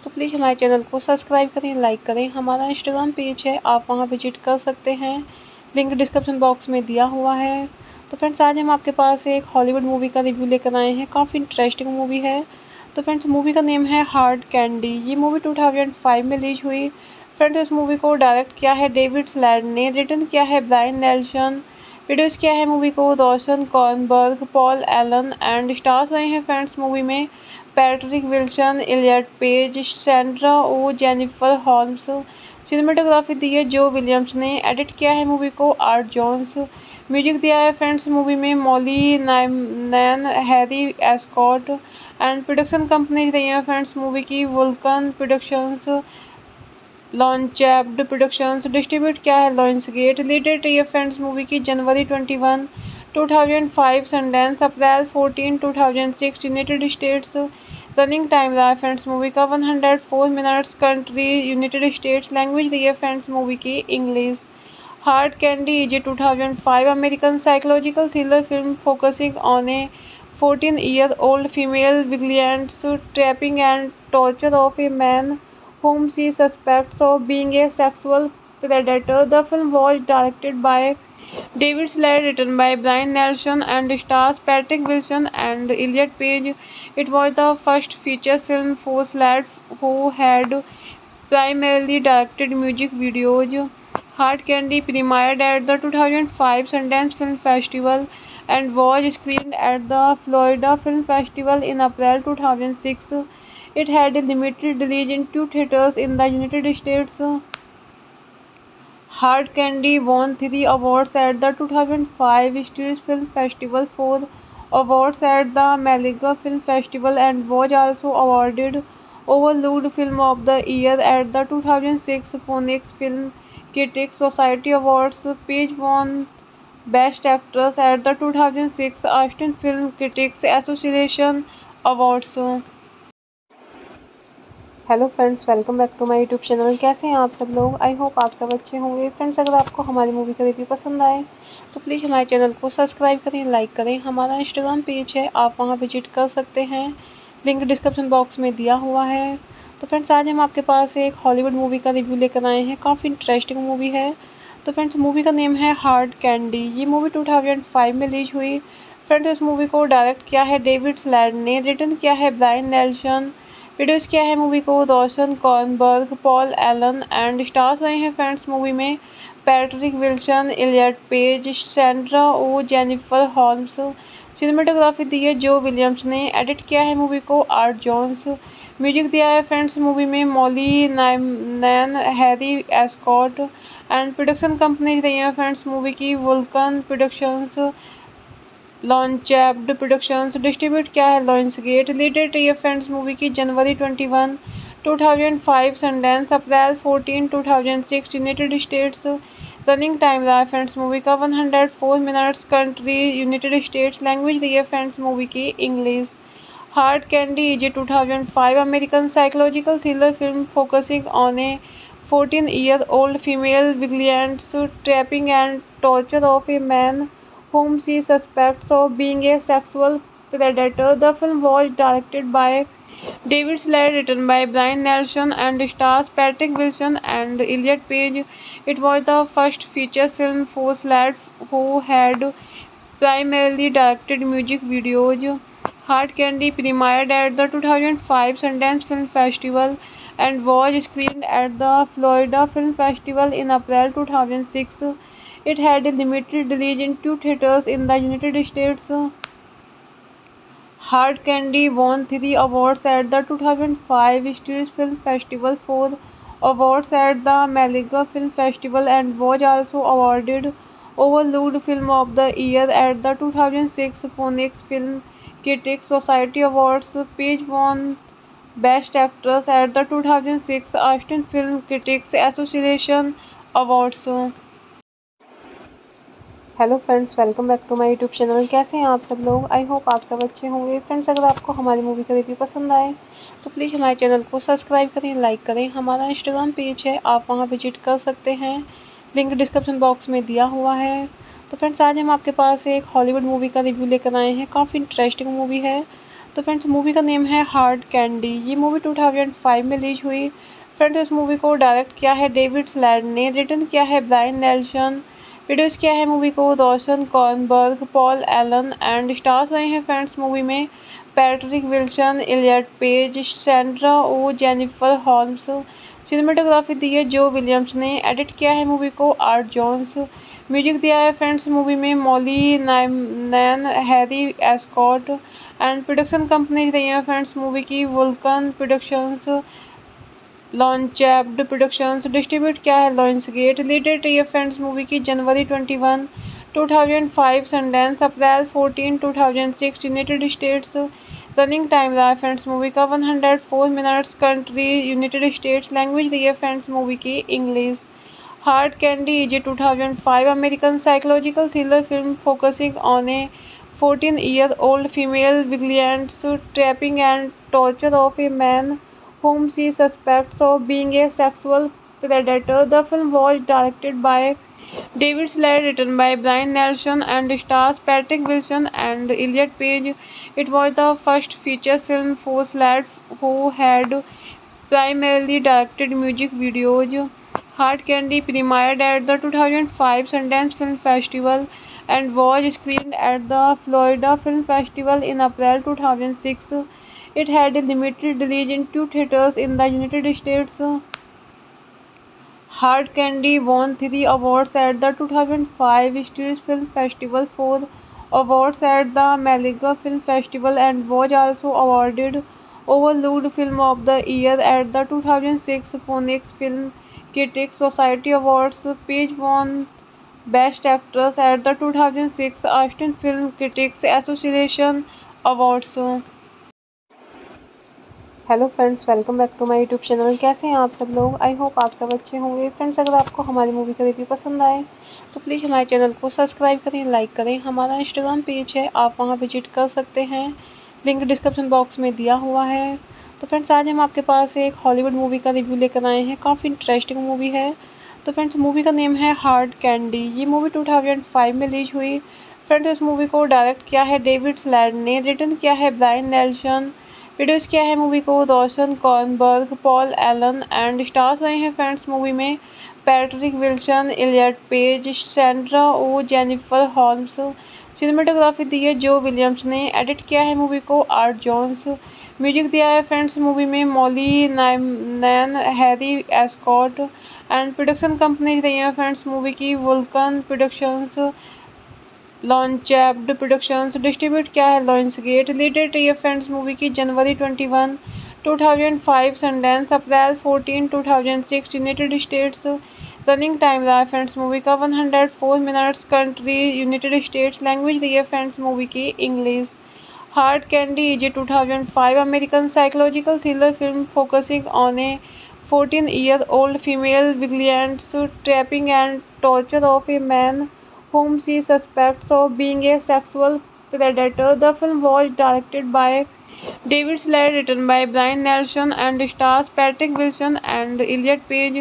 तो प्लीज़ हमारे चैनल को सब्सक्राइब करें, लाइक करें। हमारा इंस्टाग्राम पेज है, आप वहां विजिट कर सकते हैं, लिंक डिस्क्रिप्शन बॉक्स में दिया हुआ है। तो फ्रेंड्स, आज हम आपके पास एक हॉलीवुड मूवी का रिव्यू लेकर आए हैं। काफ़ी इंटरेस्टिंग मूवी है। तो फ्रेंड्स, मूवी का नेम है हार्ड कैंडी। ये मूवी 2005 में रिलीज हुई। फ्रेंड्स, इस मूवी को डायरेक्ट किया है डेविड स्लैड ने, रिटन किया है ब्रायन नेल्सन, प्रोड्यूस किया है मूवी को रोशन Kornberg, Paul Allen, and stars रहे हैं फ्रेंड्स मूवी में Patrick Wilson, Elliot Page, Sandra Oh, Jennifer Holmes. Cinematography दी है जो विलियम्स ने। एडिट किया है मूवी को आर्ट जॉन्स। म्यूजिक दिया है फ्रेंड्स मूवी में Molly Nyman, Harry Escott, and production companies रही हैं फ्रेंड्स मूवी की वुल्कन प्रोडक्शंस, लॉन्चेप्ड प्रोडक्शंस। डिस्ट्रीब्यूट किया है लॉयंसगेट। रिलीटेड रही है फ्रेंड्स मूवी की जनवरी 21, 2005 संडेंस, अप्रैल 14, 2006 यूनाइटेड स्टेट्स। रनिंग टाइम रहा है फ्रेंड्स मूवी का 104 minutes. Country United States. Language रही है फ्रेंड्स मूवी की English. Hard candy is a 2005 American psychological thriller film focusing on a 14-year-old female vigilant trapping and torture of a man whom she suspects of being a sexual predator. The film was directed by David Slade, written by Brian Nelson, and stars Patrick Wilson and Elliot Page. It was the first feature film for Slade, who had primarily directed music videos. Hard Candy premiered at the 2005 Sundance Film Festival and was screened at the Florida Film Festival in April 2006. It had a limited release in 2 theaters in the United States. Hard Candy won 3 awards at the 2005 St. Louis Film Festival, 4 awards at the Malaga Film Festival, and was also awarded Overlooked Film of the Year at the 2006 Phoenix Film Critics Society Awards. Page won Best Actress at the 2006 Austin Film Critics Association Awards. Hello friends, welcome back to my YouTube channel. कैसे हैं आप सब लोग? I hope आप सब अच्छे होंगे। Friends, अगर आपको हमारी मूवी का रिव्यू पसंद आए तो प्लीज़ हमारे चैनल को सब्सक्राइब करें, लाइक करें। हमारा इंस्टाग्राम पेज है, आप वहाँ विजिट कर सकते हैं, लिंक डिस्क्रिप्शन बॉक्स में दिया हुआ है। तो फ्रेंड्स, आज हम आपके पास एक हॉलीवुड मूवी का रिव्यू लेकर आए हैं। काफ़ी इंटरेस्टिंग मूवी है। तो फ्रेंड्स, मूवी का नेम है हार्ड कैंडी। ये मूवी 2005 में रिलीज हुई। फ्रेंड्स, इस मूवी को डायरेक्ट किया है डेविड स्लैड ने, रिटन किया है ब्रायन नेल्सन, प्रोड्यूस किया है मूवी को रोशन Kornberg, Paul Allen, and stars रहे हैं फ्रेंड्स मूवी में Patrick Wilson, Elliot Page, Sandra Oh, Jennifer Holmes. Cinematography दी है जो विलियम्स ने। एडिट किया है मूवी को आर्ट जॉन्स। म्यूजिक दिया है फ्रेंड्स मूवी में Molly Nyman, Harry Escott, and production companies रही हैं फ्रेंड्स मूवी की वुल्कन प्रोडक्शंस, लॉन्चेप्ड प्रोडक्शंस। डिस्ट्रीब्यूट किया है लॉयंसगेट। रिलीटेड रही है फ्रेंड्स मूवी की जनवरी 21, 2005 संडेंस, अप्रैल 14, 2006 यूनाइटेड स्टेट्स। रनिंग टाइम रहा है फ्रेंड्स मूवी का 104 minutes. Country United States. Language रही है फ्रेंड्स मूवी की English. Hard candy is a 2005 American psychological thriller film focusing on a 14-year-old female vigilant trapping and torture of a man whom she suspects of being a sexual to the editor. The film was directed by David Slade, written by Brian Nelson, and stars Patrick Wilson and Elliot Page. It was the first feature film for Slade, who had primarily directed music videos. Hard Candy premiered at the 2005 Sundance Film Festival and was screened at the Florida Film Festival in April 2006. It had a limited release in 2 theaters in the United States. Hard Candy won 3 awards at the 2005 St. Louis Film Festival, 4 awards at the Malaga Film Festival, and was also awarded Overlooked Film of the Year at the 2006 Phoenix Film Critics Society Awards. Page won Best Actress at the 2006 Austin Film Critics Association Awards. Hello friends, welcome back to my YouTube channel. कैसे हैं आप सब लोग? I hope आप सब अच्छे होंगे। Friends, अगर आपको हमारी मूवी का रिव्यू पसंद आए तो प्लीज़ हमारे चैनल को सब्सक्राइब करें, लाइक करें। हमारा इंस्टाग्राम पेज है, आप वहां विजिट कर सकते हैं, लिंक डिस्क्रिप्शन बॉक्स में दिया हुआ है। तो फ्रेंड्स, आज हम आपके पास एक हॉलीवुड मूवी का रिव्यू लेकर आए हैं। काफ़ी इंटरेस्टिंग मूवी है। तो फ्रेंड्स, मूवी का नेम है हार्ड कैंडी। ये मूवी 2005 में रिलीज हुई। फ्रेंड्स, इस मूवी को डायरेक्ट किया है डेविड स्लैड ने, रिटन किया है ब्रायन नेल्सन, प्रोड्यूस किया है मूवी को रोशन Kornberg, Paul Allen, and stars रहे हैं फ्रेंड्स मूवी में Patrick Wilson, Elliot Page, Sandra Oh, Jennifer Holmes. Cinematography दी है जो विलियम्स ने। एडिट किया है मूवी को आर्ट जॉन्स। म्यूजिक दिया है फ्रेंड्स मूवी में Molly Nyman, Harry Escott, and production companies रही हैं फ्रेंड्स मूवी की वुल्कन प्रोडक्शंस, लॉन्चेप्ड प्रोडक्शंस। डिस्ट्रीब्यूट किया है लॉयंसगेट। रिलीटेड रही है फ्रेंड्स मूवी की जनवरी 21, 2005 संडेंस, अप्रैल 14, 2006 यूनाइटेड स्टेट्स। रनिंग टाइम रहा है फ्रेंड्स मूवी का 104 minutes. Country United States. Language रही है फ्रेंड्स मूवी की English. Hard candy is a 2005 American psychological thriller film focusing on a 14-year-old female vigilante trapping and torture of a man whom she suspects of being a sexual predator. The film was directed by David Slade, written by Brian Nelson, and stars Patrick Wilson and Elliot Page. It was the first feature film for Slade, who had primarily directed music videos. Hard Candy premiered at the 2005 Sundance Film Festival and was screened at the Florida Film Festival in April 2006. It had a limited release in 2 theaters in the United States. Hard Candy won 3 awards at the 2005 St. Louis Film Festival, 4 awards at the Malaga Film Festival, and was also awarded Overlooked Film of the Year at the 2006 Phoenix Film Critics Society Awards. Page won Best Actress at the 2006 Austin Film Critics Association Awards. Hello friends, welcome back to my YouTube channel. कैसे हैं आप सब लोग? I hope आप सब अच्छे होंगे। Friends, अगर आपको हमारी मूवी का रिव्यू पसंद आए तो प्लीज़ हमारे चैनल को सब्सक्राइब करें, लाइक करें। हमारा इंस्टाग्राम पेज है, आप वहाँ विजिट कर सकते हैं, लिंक डिस्क्रिप्शन बॉक्स में दिया हुआ है। तो फ्रेंड्स, आज हम आपके पास एक हॉलीवुड मूवी का रिव्यू लेकर आए हैं। काफ़ी इंटरेस्टिंग मूवी है। तो फ्रेंड्स, मूवी का नेम है हार्ड कैंडी। ये मूवी 2005 में रिलीज हुई। फ्रेंड्स, इस मूवी को डायरेक्ट किया है डेविड स्लैड ने, रिटन किया है ब्रायन नेल्सन, प्रोड्यूस किया है मूवी को रोशन Kornberg, Paul Allen, and stars रहे हैं फ्रेंड्स मूवी में Patrick Wilson, Elliot Page, Sandra Oh, Jennifer Holmes. Cinematography दी है जो विलियम्स ने। एडिट किया है मूवी को आर्ट जॉन्स। म्यूजिक दिया है फ्रेंड्स मूवी में Molly Nyman, Harry Escott, and production companies रही हैं फ्रेंड्स मूवी की वुल्कन प्रोडक्शंस, लॉन्चेप्ड प्रोडक्शंस। डिस्ट्रीब्यूट किया है लॉयंसगेट। रिलीटेड रही है फ्रेंड्स मूवी की जनवरी 21, 2005 संडेंस, अप्रैल 14, 2006 यूनाइटेड स्टेट्स। रनिंग टाइम रहा है फ्रेंड्स मूवी का 104 minutes. Country United States. Language रही है फ्रेंड्स मूवी की English. Hard candy is a 2005 American psychological thriller film focusing on a 14-year-old female vigilant trapping and torture of a man whom she suspects of being a sexual predator. The film was directed by David Slade, written by Brian Nelson, and stars Patrick Wilson and Elliot Page.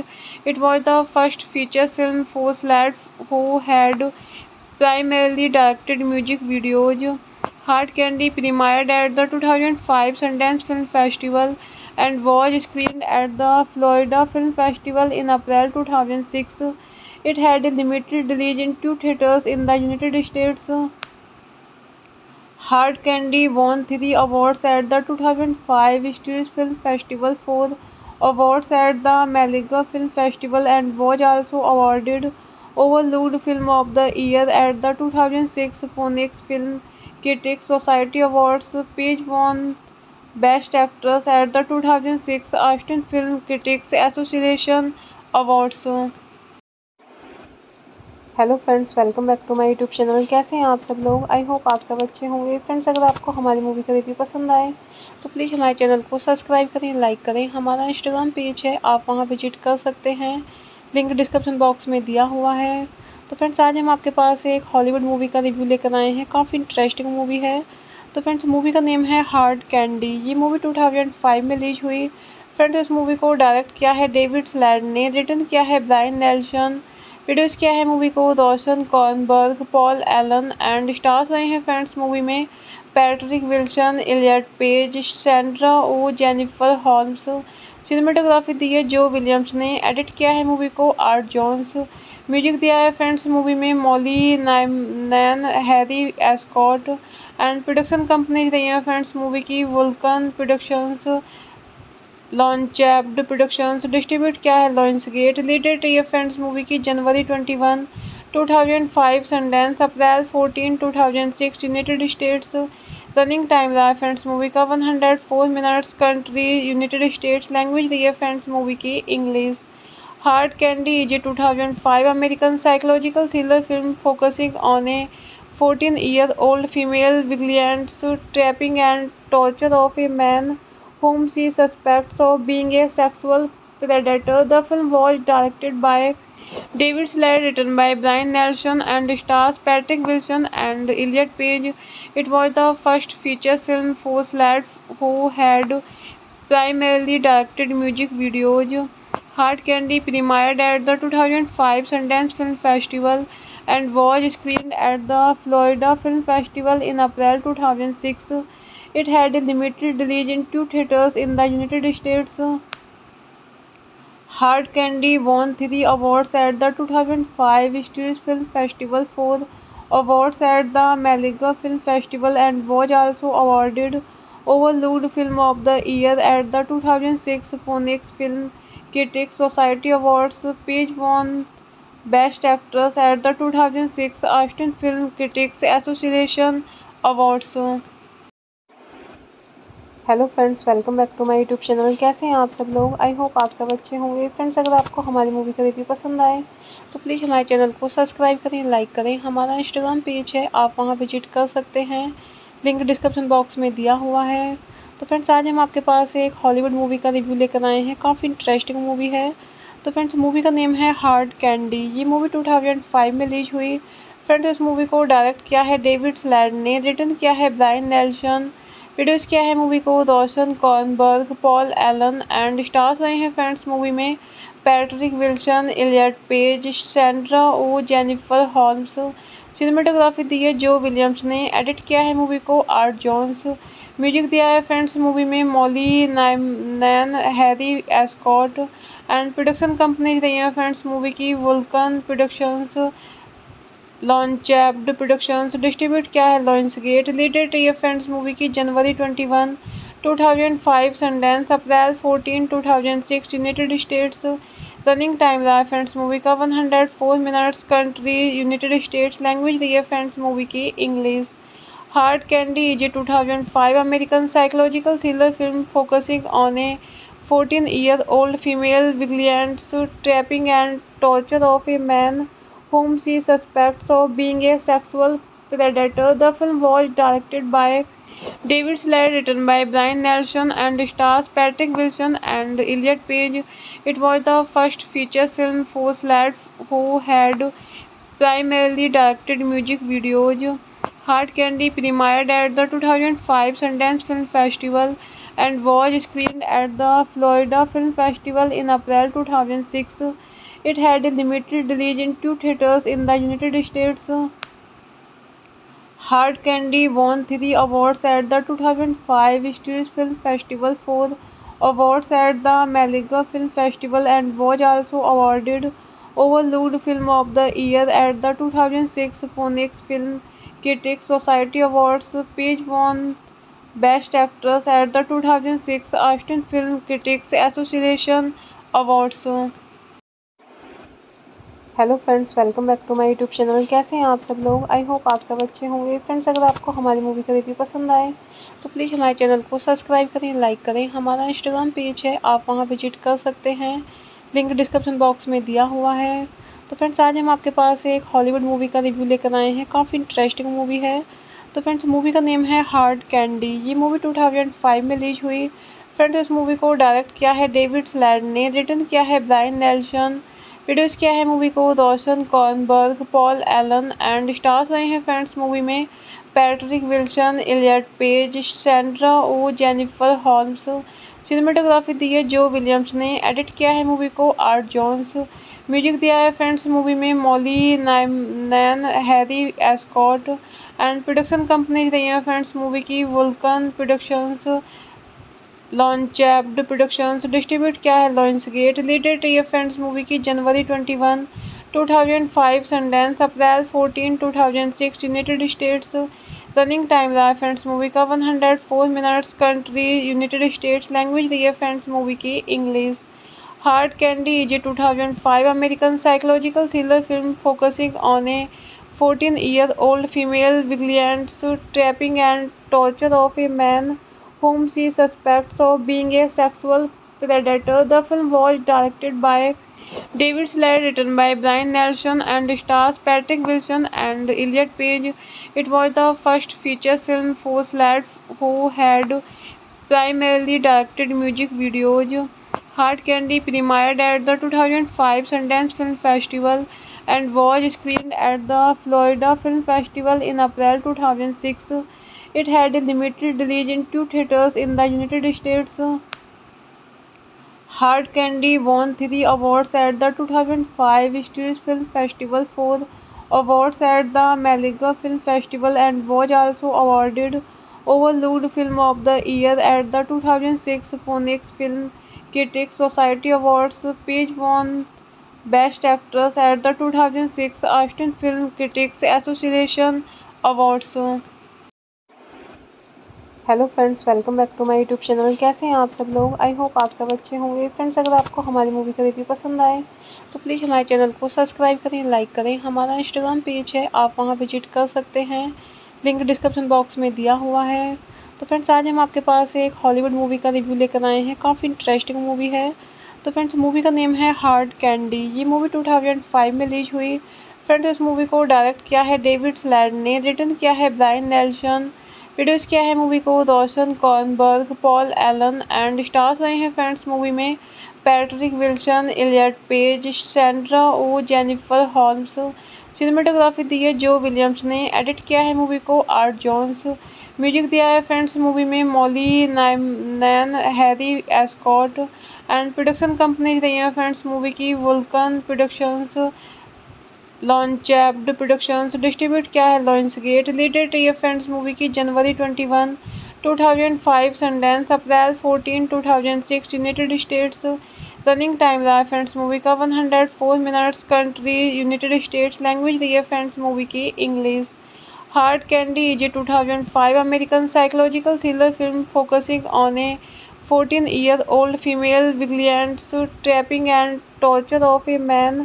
It was the first feature film for Slade, who had primarily directed music videos. Hard Candy premiered at the 2005 Sundance Film Festival and was screened at the Florida Film Festival in April 2006. It had a limited release in 2 theaters in the United States. Hard Candy won 3 awards at the 2005 St. Louis Film Festival, 4 awards at the Malaga Film Festival, and was also awarded Overlooked Film of the Year at the 2006 Phoenix Film Critics Society Awards. Page won Best Actress at the 2006 Austin Film Critics Association Awards. Hello friends, welcome back to my YouTube channel. कैसे हैं आप सब लोग? I hope आप सब अच्छे होंगे। Friends, अगर आपको हमारी मूवी का रिव्यू पसंद आए तो प्लीज़ हमारे चैनल को सब्सक्राइब करें, लाइक करें। हमारा इंस्टाग्राम पेज है, आप वहां विजिट कर सकते हैं, लिंक डिस्क्रिप्शन बॉक्स में दिया हुआ है। तो फ्रेंड्स, आज हम आपके पास एक हॉलीवुड मूवी का रिव्यू लेकर आए हैं। काफ़ी इंटरेस्टिंग मूवी है। तो फ्रेंड्स, मूवी का नेम है हार्ड कैंडी। ये मूवी 2005 में रिलीज हुई। फ्रेंड्स, इस मूवी को डायरेक्ट किया है डेविड स्लेड ने, रिटन किया है ब्रायन नेल्सन, प्रोड्यूस किया है मूवी को रोशन Kornberg, Paul Allen, and stars रहे हैं फ्रेंड्स मूवी में Patrick Wilson, Elliot Page, Sandra Oh, Jennifer Holmes. Cinematography दी है जो विलियम्स ने। एडिट किया है मूवी को आर्ट जॉन्स। म्यूजिक दिया है फ्रेंड्स मूवी में Molly Nyman, Harry Escott, and production companies रही हैं फ्रेंड्स मूवी की वुल्कन प्रोडक्शंस, लॉन्चेप्ड प्रोडक्शंस। डिस्ट्रीब्यूट किया है लॉयंसगेट। रिलीटेड रही है फ्रेंड्स मूवी की जनवरी 21, 2005 सनडैंस, अप्रैल 14, 2006 यूनाइटेड स्टेट्स। रनिंग टाइम रहा है फ्रेंड्स मूवी का 104 minutes. Country United States. Language रही है फ्रेंड्स मूवी की English. Hard candy is a 2005 American psychological thriller film focusing on a 14-year-old female vigilance trapping and torture of a man whom she suspects of being a sexual predator. The film was directed by David Slade, written by Brian Nelson, and stars Patrick Wilson and Elliot Page. It was the first feature film for Slade, who had primarily directed music videos. Hard Candy premiered at the 2005 Sundance Film Festival and was screened at the Florida Film Festival in April 2006. It had a limited release in 2 theaters in the United States. Hard Candy won 3 awards at the 2005 St. Louis Film Festival, 4 awards at the Malaga Film Festival, and was also awarded Overlooked Film of the Year at the 2006 Phoenix Film Critics Society Awards. Page won Best Actress at the 2006 Austin Film Critics Association Awards. Hello friends, welcome back to my YouTube channel. कैसे हैं आप सब लोग? I hope आप सब अच्छे होंगे। Friends, अगर आपको हमारी मूवी का रिव्यू पसंद आए तो प्लीज़ हमारे चैनल को सब्सक्राइब करें, लाइक करें। हमारा इंस्टाग्राम पेज है, आप वहां विजिट कर सकते हैं, लिंक डिस्क्रिप्शन बॉक्स में दिया हुआ है। तो फ्रेंड्स, आज हम आपके पास एक हॉलीवुड मूवी का रिव्यू लेकर आए हैं। काफ़ी इंटरेस्टिंग मूवी है। तो फ्रेंड्स, मूवी का नेम है हार्ड कैंडी। ये मूवी 2005 में रिलीज हुई। फ्रेंड्स, इस मूवी को डायरेक्ट किया है डेविड स्लेड ने, रिटन किया है ब्रायन नेल्सन, प्रोड्यूस किया है मूवी को रोशन Kornberg, Paul Allen, and stars रहे हैं फ्रेंड्स मूवी में Patrick Wilson, Elliot Page, Sandra Oh, Jennifer Holmes. Cinematography दी है जो विलियम्स ने। एडिट किया है मूवी को आर्ट जॉन्स। म्यूजिक दिया है फ्रेंड्स मूवी में Molly Nyman, Harry Escott, and production companies रही हैं फ्रेंड्स मूवी की वुल्कन प्रोडक्शंस, लॉन्चेप्ड प्रोडक्शंस। डिस्ट्रीब्यूट किया है लॉयंसगेट। रिलीटेड रही है फ्रेंड्स मूवी की जनवरी 21, 2005 सनडैंस, अप्रैल 14, 2006 यूनाइटेड स्टेट्स। रनिंग टाइम रहा है फ्रेंड्स मूवी का 104 minutes. Country United States. Language रही है फ्रेंड्स मूवी की English. Hard candy is a 2005 American psychological thriller film focusing on a 14-year-old female vigilance trapping and torture of a man whom she suspects of being a sexual predator. The film was directed by David Slade, written by Brian Nelson, and stars Patrick Wilson and Elliot Page. It was the first feature film for Slade, who had primarily directed music videos. Hard Candy premiered at the 2005 Sundance Film Festival and was screened at the Florida Film Festival in April 2006. It had a limited release in 2 theaters in the United States. Hard Candy won 3 awards at the 2005 St. Louis Film Festival, 4 awards at the Malaga Film Festival, and was also awarded Overlooked Film of the Year at the 2006 Phoenix Film Critics Society Awards. Page won Best Actress at the 2006 Austin Film Critics Association Awards. Hello friends, welcome back to my YouTube channel. कैसे हैं आप सब लोग? I hope आप सब अच्छे होंगे। Friends, अगर आपको हमारी मूवी का रिव्यू पसंद आए तो प्लीज़ हमारे चैनल को सब्सक्राइब करें, लाइक करें। हमारा इंस्टाग्राम पेज है, आप वहां विजिट कर सकते हैं, लिंक डिस्क्रिप्शन बॉक्स में दिया हुआ है। तो फ्रेंड्स, आज हम आपके पास एक हॉलीवुड मूवी का रिव्यू लेकर आए हैं, काफ़ी इंटरेस्टिंग मूवी है। तो फ्रेंड्स, मूवी का नेम है हार्ड कैंडी। ये मूवी 2005 में रिलीज हुई। फ्रेंड्स, इस मूवी को डायरेक्ट किया है डेविड स्लेड ने, रिटन किया है ब्रायन नेल्सन, प्रोड्यूस किया है मूवी को रोशन Kornberg, Paul Allen, and stars रहे हैं फ्रेंड्स मूवी में Patrick Wilson, Elliot Page, Sandra Oh, Jennifer Holmes. Cinematography दी है जो विलियम्स ने, एडिट किया है मूवी को आर्ट जॉन्स, म्यूजिक दिया है फ्रेंड्स मूवी में Molly Nyman, Harry Escott, and production companies रही हैं फ्रेंड्स मूवी की वुल्कन प्रोडक्शंस, लॉन्चेप्ड प्रोडक्शंस। डिस्ट्रीब्यूट किया है लॉन्सगेट। रिलीटेड रही है फ्रेंड्स मूवी की जनवरी 21, 2005 संडेंस, अप्रैल 14, 2006 यूनाइटेड स्टेट्स। रनिंग टाइम रहा है फ्रेंड्स मूवी का 104 minutes. Country United States. Language रही है फ्रेंड्स मूवी की English. Hard candy is a 2005 American psychological thriller film focusing on a 14-year-old female vigilante trapping and torture of a man whom she suspects of being a sexual predator. The film was directed by David Slade, written by Brian Nelson, and stars Patrick Wilson and Elliot Page. It was the first feature film for Slade, who had primarily directed music videos. Hard Candy premiered at the 2005 Sundance Film Festival and was screened at the Florida Film Festival in April 2006. It had a limited release in 2 theaters in the United States. Hard Candy won 3 awards at the 2005 St. Louis Film Festival, 4 awards at the Malaga Film Festival, and was also awarded Overlooked Film of the Year at the 2006 Phoenix Film Critics Society Awards. Page won Best Actress at the 2006 Austin Film Critics Association Awards. Hello friends, welcome back to my YouTube channel. कैसे हैं आप सब लोग? I hope आप सब अच्छे होंगे। Friends, अगर आपको हमारी मूवी का रिव्यू पसंद आए तो प्लीज़ हमारे चैनल को सब्सक्राइब करें, लाइक करें। हमारा इंस्टाग्राम पेज है, आप वहाँ विजिट कर सकते हैं, लिंक डिस्क्रिप्शन बॉक्स में दिया हुआ है। तो फ्रेंड्स, आज हम आपके पास एक हॉलीवुड मूवी का रिव्यू लेकर आए हैं, काफ़ी इंटरेस्टिंग मूवी है। तो फ्रेंड्स, मूवी का नेम है हार्ड कैंडी। ये मूवी 2005 में रिलीज हुई। फ्रेंड्स, इस मूवी को डायरेक्ट किया है डेविड स्लेड ने, रिटन किया है ब्रायन नेल्सन, प्रोड्यूस किया है मूवी को रोशन Kornberg, Paul Allen, and stars रहे हैं फ्रेंड्स मूवी में Patrick Wilson, Elliot Page, Sandra Oh, Jennifer Holmes. Cinematography दी है जो विलियम्स ने, एडिट किया है मूवी को आर्ट जॉन्स, म्यूजिक दिया है फ्रेंड्स मूवी में Molly Nyman, Harry Escott, and production companies रही हैं फ्रेंड्स मूवी की वुल्कन प्रोडक्शंस, लॉन्चेप्ड प्रोडक्शंस। डिस्ट्रीब्यूट किया है लॉन्सगेट। रिलीटेड रही है फ्रेंड्स मूवी की जनवरी 21, 2005 संडेंस, अप्रैल 14, 2006 यूनाइटेड स्टेट्स। रनिंग टाइम रहा है फ्रेंड्स मूवी का 104 minutes. Country United States. Language रही है फ्रेंड्स मूवी की English. Hard candy is a 2005 American psychological thriller film focusing on a 14-year-old female vigilante trapping and torture of a man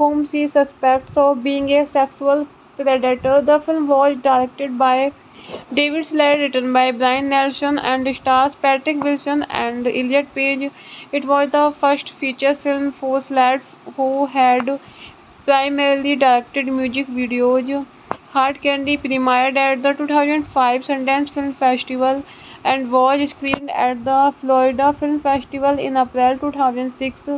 whom she suspects of being a sexual predator. The film was directed by David Slade, written by Brian Nelson, and stars Patrick Wilson and Elliot Page. It was the first feature film for Slade, who had primarily directed music videos. Hard Candy premiered at the 2005 Sundance Film Festival and was screened at the Florida Film Festival in April 2006.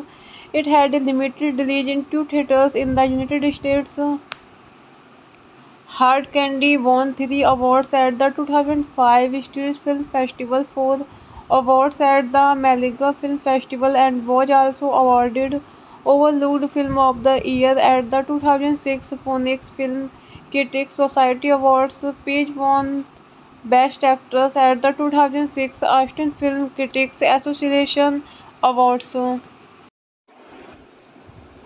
It had a limited release in 2 theaters in the United States. Hard Candy won 3 awards at the 2005 St. Louis Film Festival, 4 awards at the Malaga Film Festival, and was also awarded Overlooked Film of the Year at the 2006 Phoenix Film Critics Society Awards. Page won Best Actress at the 2006 Austin Film Critics Association Awards.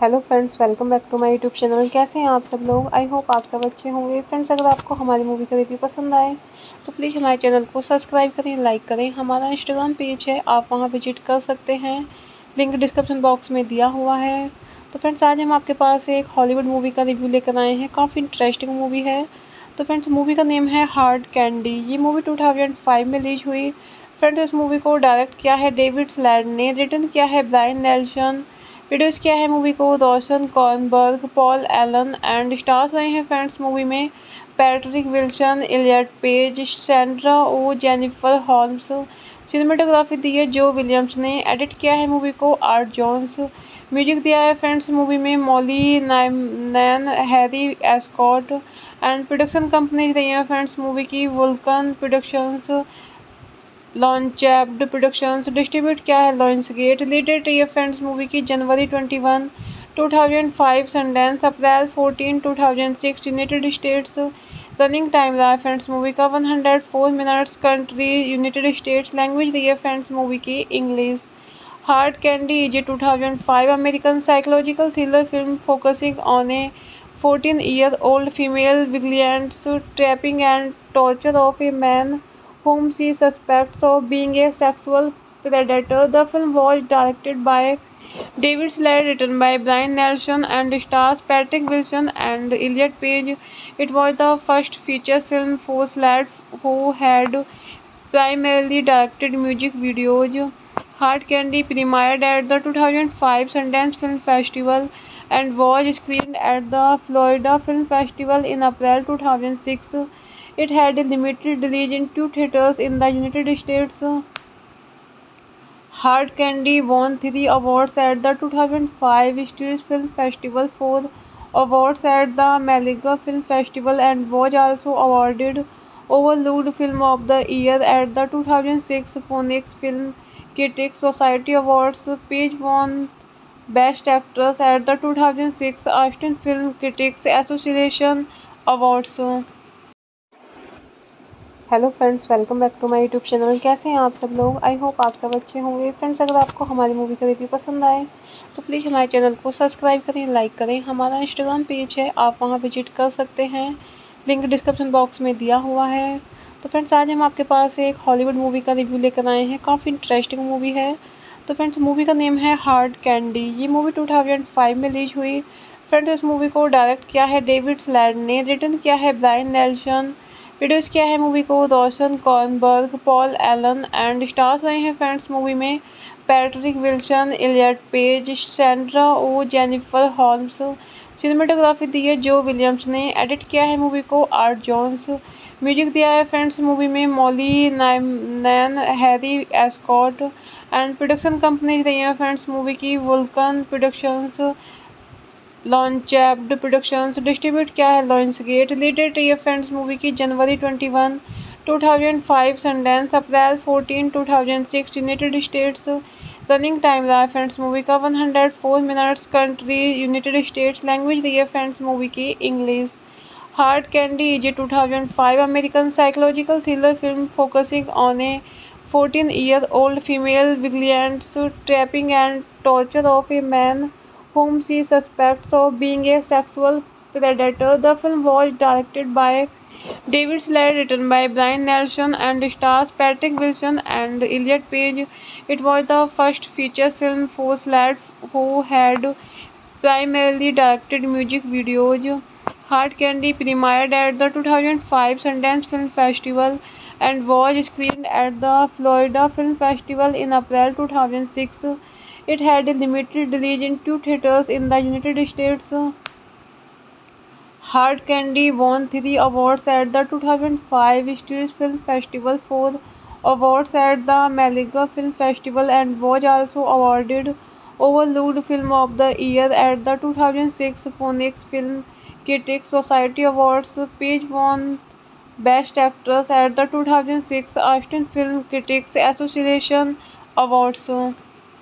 Hello friends, welcome back to my YouTube channel. कैसे हैं आप सब लोग? I hope आप सब अच्छे होंगे। Friends, अगर आपको हमारी मूवी का रिव्यू पसंद आए तो प्लीज़ हमारे चैनल को सब्सक्राइब करें, लाइक करें। हमारा इंस्टाग्राम पेज है, आप वहां विजिट कर सकते हैं, लिंक डिस्क्रिप्शन बॉक्स में दिया हुआ है। तो फ्रेंड्स, आज हम आपके पास एक हॉलीवुड मूवी का रिव्यू लेकर आए हैं। काफ़ी इंटरेस्टिंग मूवी है। तो फ्रेंड्स, मूवी का नेम है हार्ड कैंडी। ये मूवी 2005 में रिलीज हुई। फ्रेंड्स, इस मूवी को डायरेक्ट किया है डेविड स्लेड ने, रिटन किया है ब्रायन नेल्सन, प्रोड्यूस किया है मूवी को रोशन Kornberg, Paul Allen and stars रहे हैं फ्रेंड्स मूवी में Patrick Wilson, Elliot Page, Sandra Oh, Jennifer Holmes. Cinematography दी है जो विलियम्स ने। एडिट किया है मूवी को आर्ट जॉन्स। म्यूजिक दिया है फ्रेंड्स मूवी में Molly Nyman, Harry Escott and production companies रही हैं फ्रेंड्स मूवी की वुल्कन प्रोडक्शंस, लॉन्चेप्ड प्रोडक्शंस। डिस्ट्रीब्यूट किया है लॉन्सगेट। रिलीटेड रही है फ्रेंड्स मूवी की जनवरी 21, 2005 संडेंस, अप्रैल 14, 2006 यूनाइटेड स्टेट्स। रनिंग टाइम रहा है फ्रेंड्स मूवी का 104 minutes. Country United States. Language रही है फ्रेंड्स मूवी की English. Hard candy is a 2005 American psychological thriller film focusing on a 14-year-old female vigilance trapping and torture of a man whom she suspects of being a sexual predator. The film was directed by David Slade, written by Brian Nelson, and stars Patrick Wilson and Elliot Page. It was the first feature film for Slade, who had primarily directed music videos. Hard Candy premiered at the 2005 Sundance Film Festival and was screened at the Florida Film Festival in April 2006. It had a limited release in 2 theaters in the United States. Hard Candy won 3 awards at the 2005 St. Louis Film Festival, 4 awards at the Malaga Film Festival, and was also awarded Overlooked Film of the Year at the 2006 Phoenix Film Critics Society Awards. Page won Best Actress at the 2006 Austin Film Critics Association Awards. Hello friends, welcome back to my YouTube channel. कैसे हैं आप सब लोग? I hope आप सब अच्छे होंगे। Friends, अगर आपको हमारी मूवी का रिव्यू पसंद आए तो प्लीज़ हमारे चैनल को सब्सक्राइब करें, लाइक करें। हमारा इंस्टाग्राम पेज है, आप वहाँ विजिट कर सकते हैं, लिंक डिस्क्रिप्शन बॉक्स में दिया हुआ है। तो फ्रेंड्स, आज हम आपके पास एक हॉलीवुड मूवी का रिव्यू लेकर आए हैं। काफ़ी इंटरेस्टिंग मूवी है। तो फ्रेंड्स, मूवी का नेम है हार्ड कैंडी। ये मूवी 2005 में रिलीज हुई। फ्रेंड्स, इस मूवी को डायरेक्ट किया है डेविड स्लेड ने, रिटन किया है ब्रायन नेल्सन, प्रोड्यूस किया है मूवी को रोशन Kornberg, Paul Allen and stars रहे हैं फ्रेंड्स मूवी में Patrick Wilson, Elliot Page, Sandra Oh, Jennifer Holmes. Cinematography दी है जो विलियम्स ने। एडिट किया है मूवी को आर्ट जॉन्स। म्यूजिक दिया है फ्रेंड्स मूवी में Molly Nyman, Harry Escott and production companies रही हैं फ्रेंड्स मूवी की वुल्कन प्रोडक्शंस, लॉन्चेप्ड प्रोडक्शंस। डिस्ट्रीब्यूट किया है लॉन्सगेट। रिलीटेड रही है फ्रेंड्स मूवी की जनवरी 21, 2005 संडेंस, अप्रैल 14, 2006 यूनाइटेड स्टेट्स। रनिंग टाइम रहा है फ्रेंड्स मूवी का 104 minutes. Country United States. Language रही है फ्रेंड्स मूवी की English. Hard candy is a 2005 American psychological thriller film focusing on a 14-year-old female vigilance trapping and torture of a man whom she suspects of being a sexual predator. The film was directed by David Slade, written by Brian Nelson, and stars Patrick Wilson and Elliot Page. It was the first feature film for Slade, who had primarily directed music videos. Hard Candy premiered at the 2005 Sundance Film Festival and was screened at the Florida Film Festival in April 2006. It had a limited release in 2 theaters in the United States. Hard Candy won 3 awards at the 2005 St. Louis Film Festival, 4 awards at the Malaga Film Festival, and was also awarded Overlooked Film of the Year at the 2006 Phoenix Film Critics Society Awards. Page won Best Actress at the 2006 Austin Film Critics Association Awards.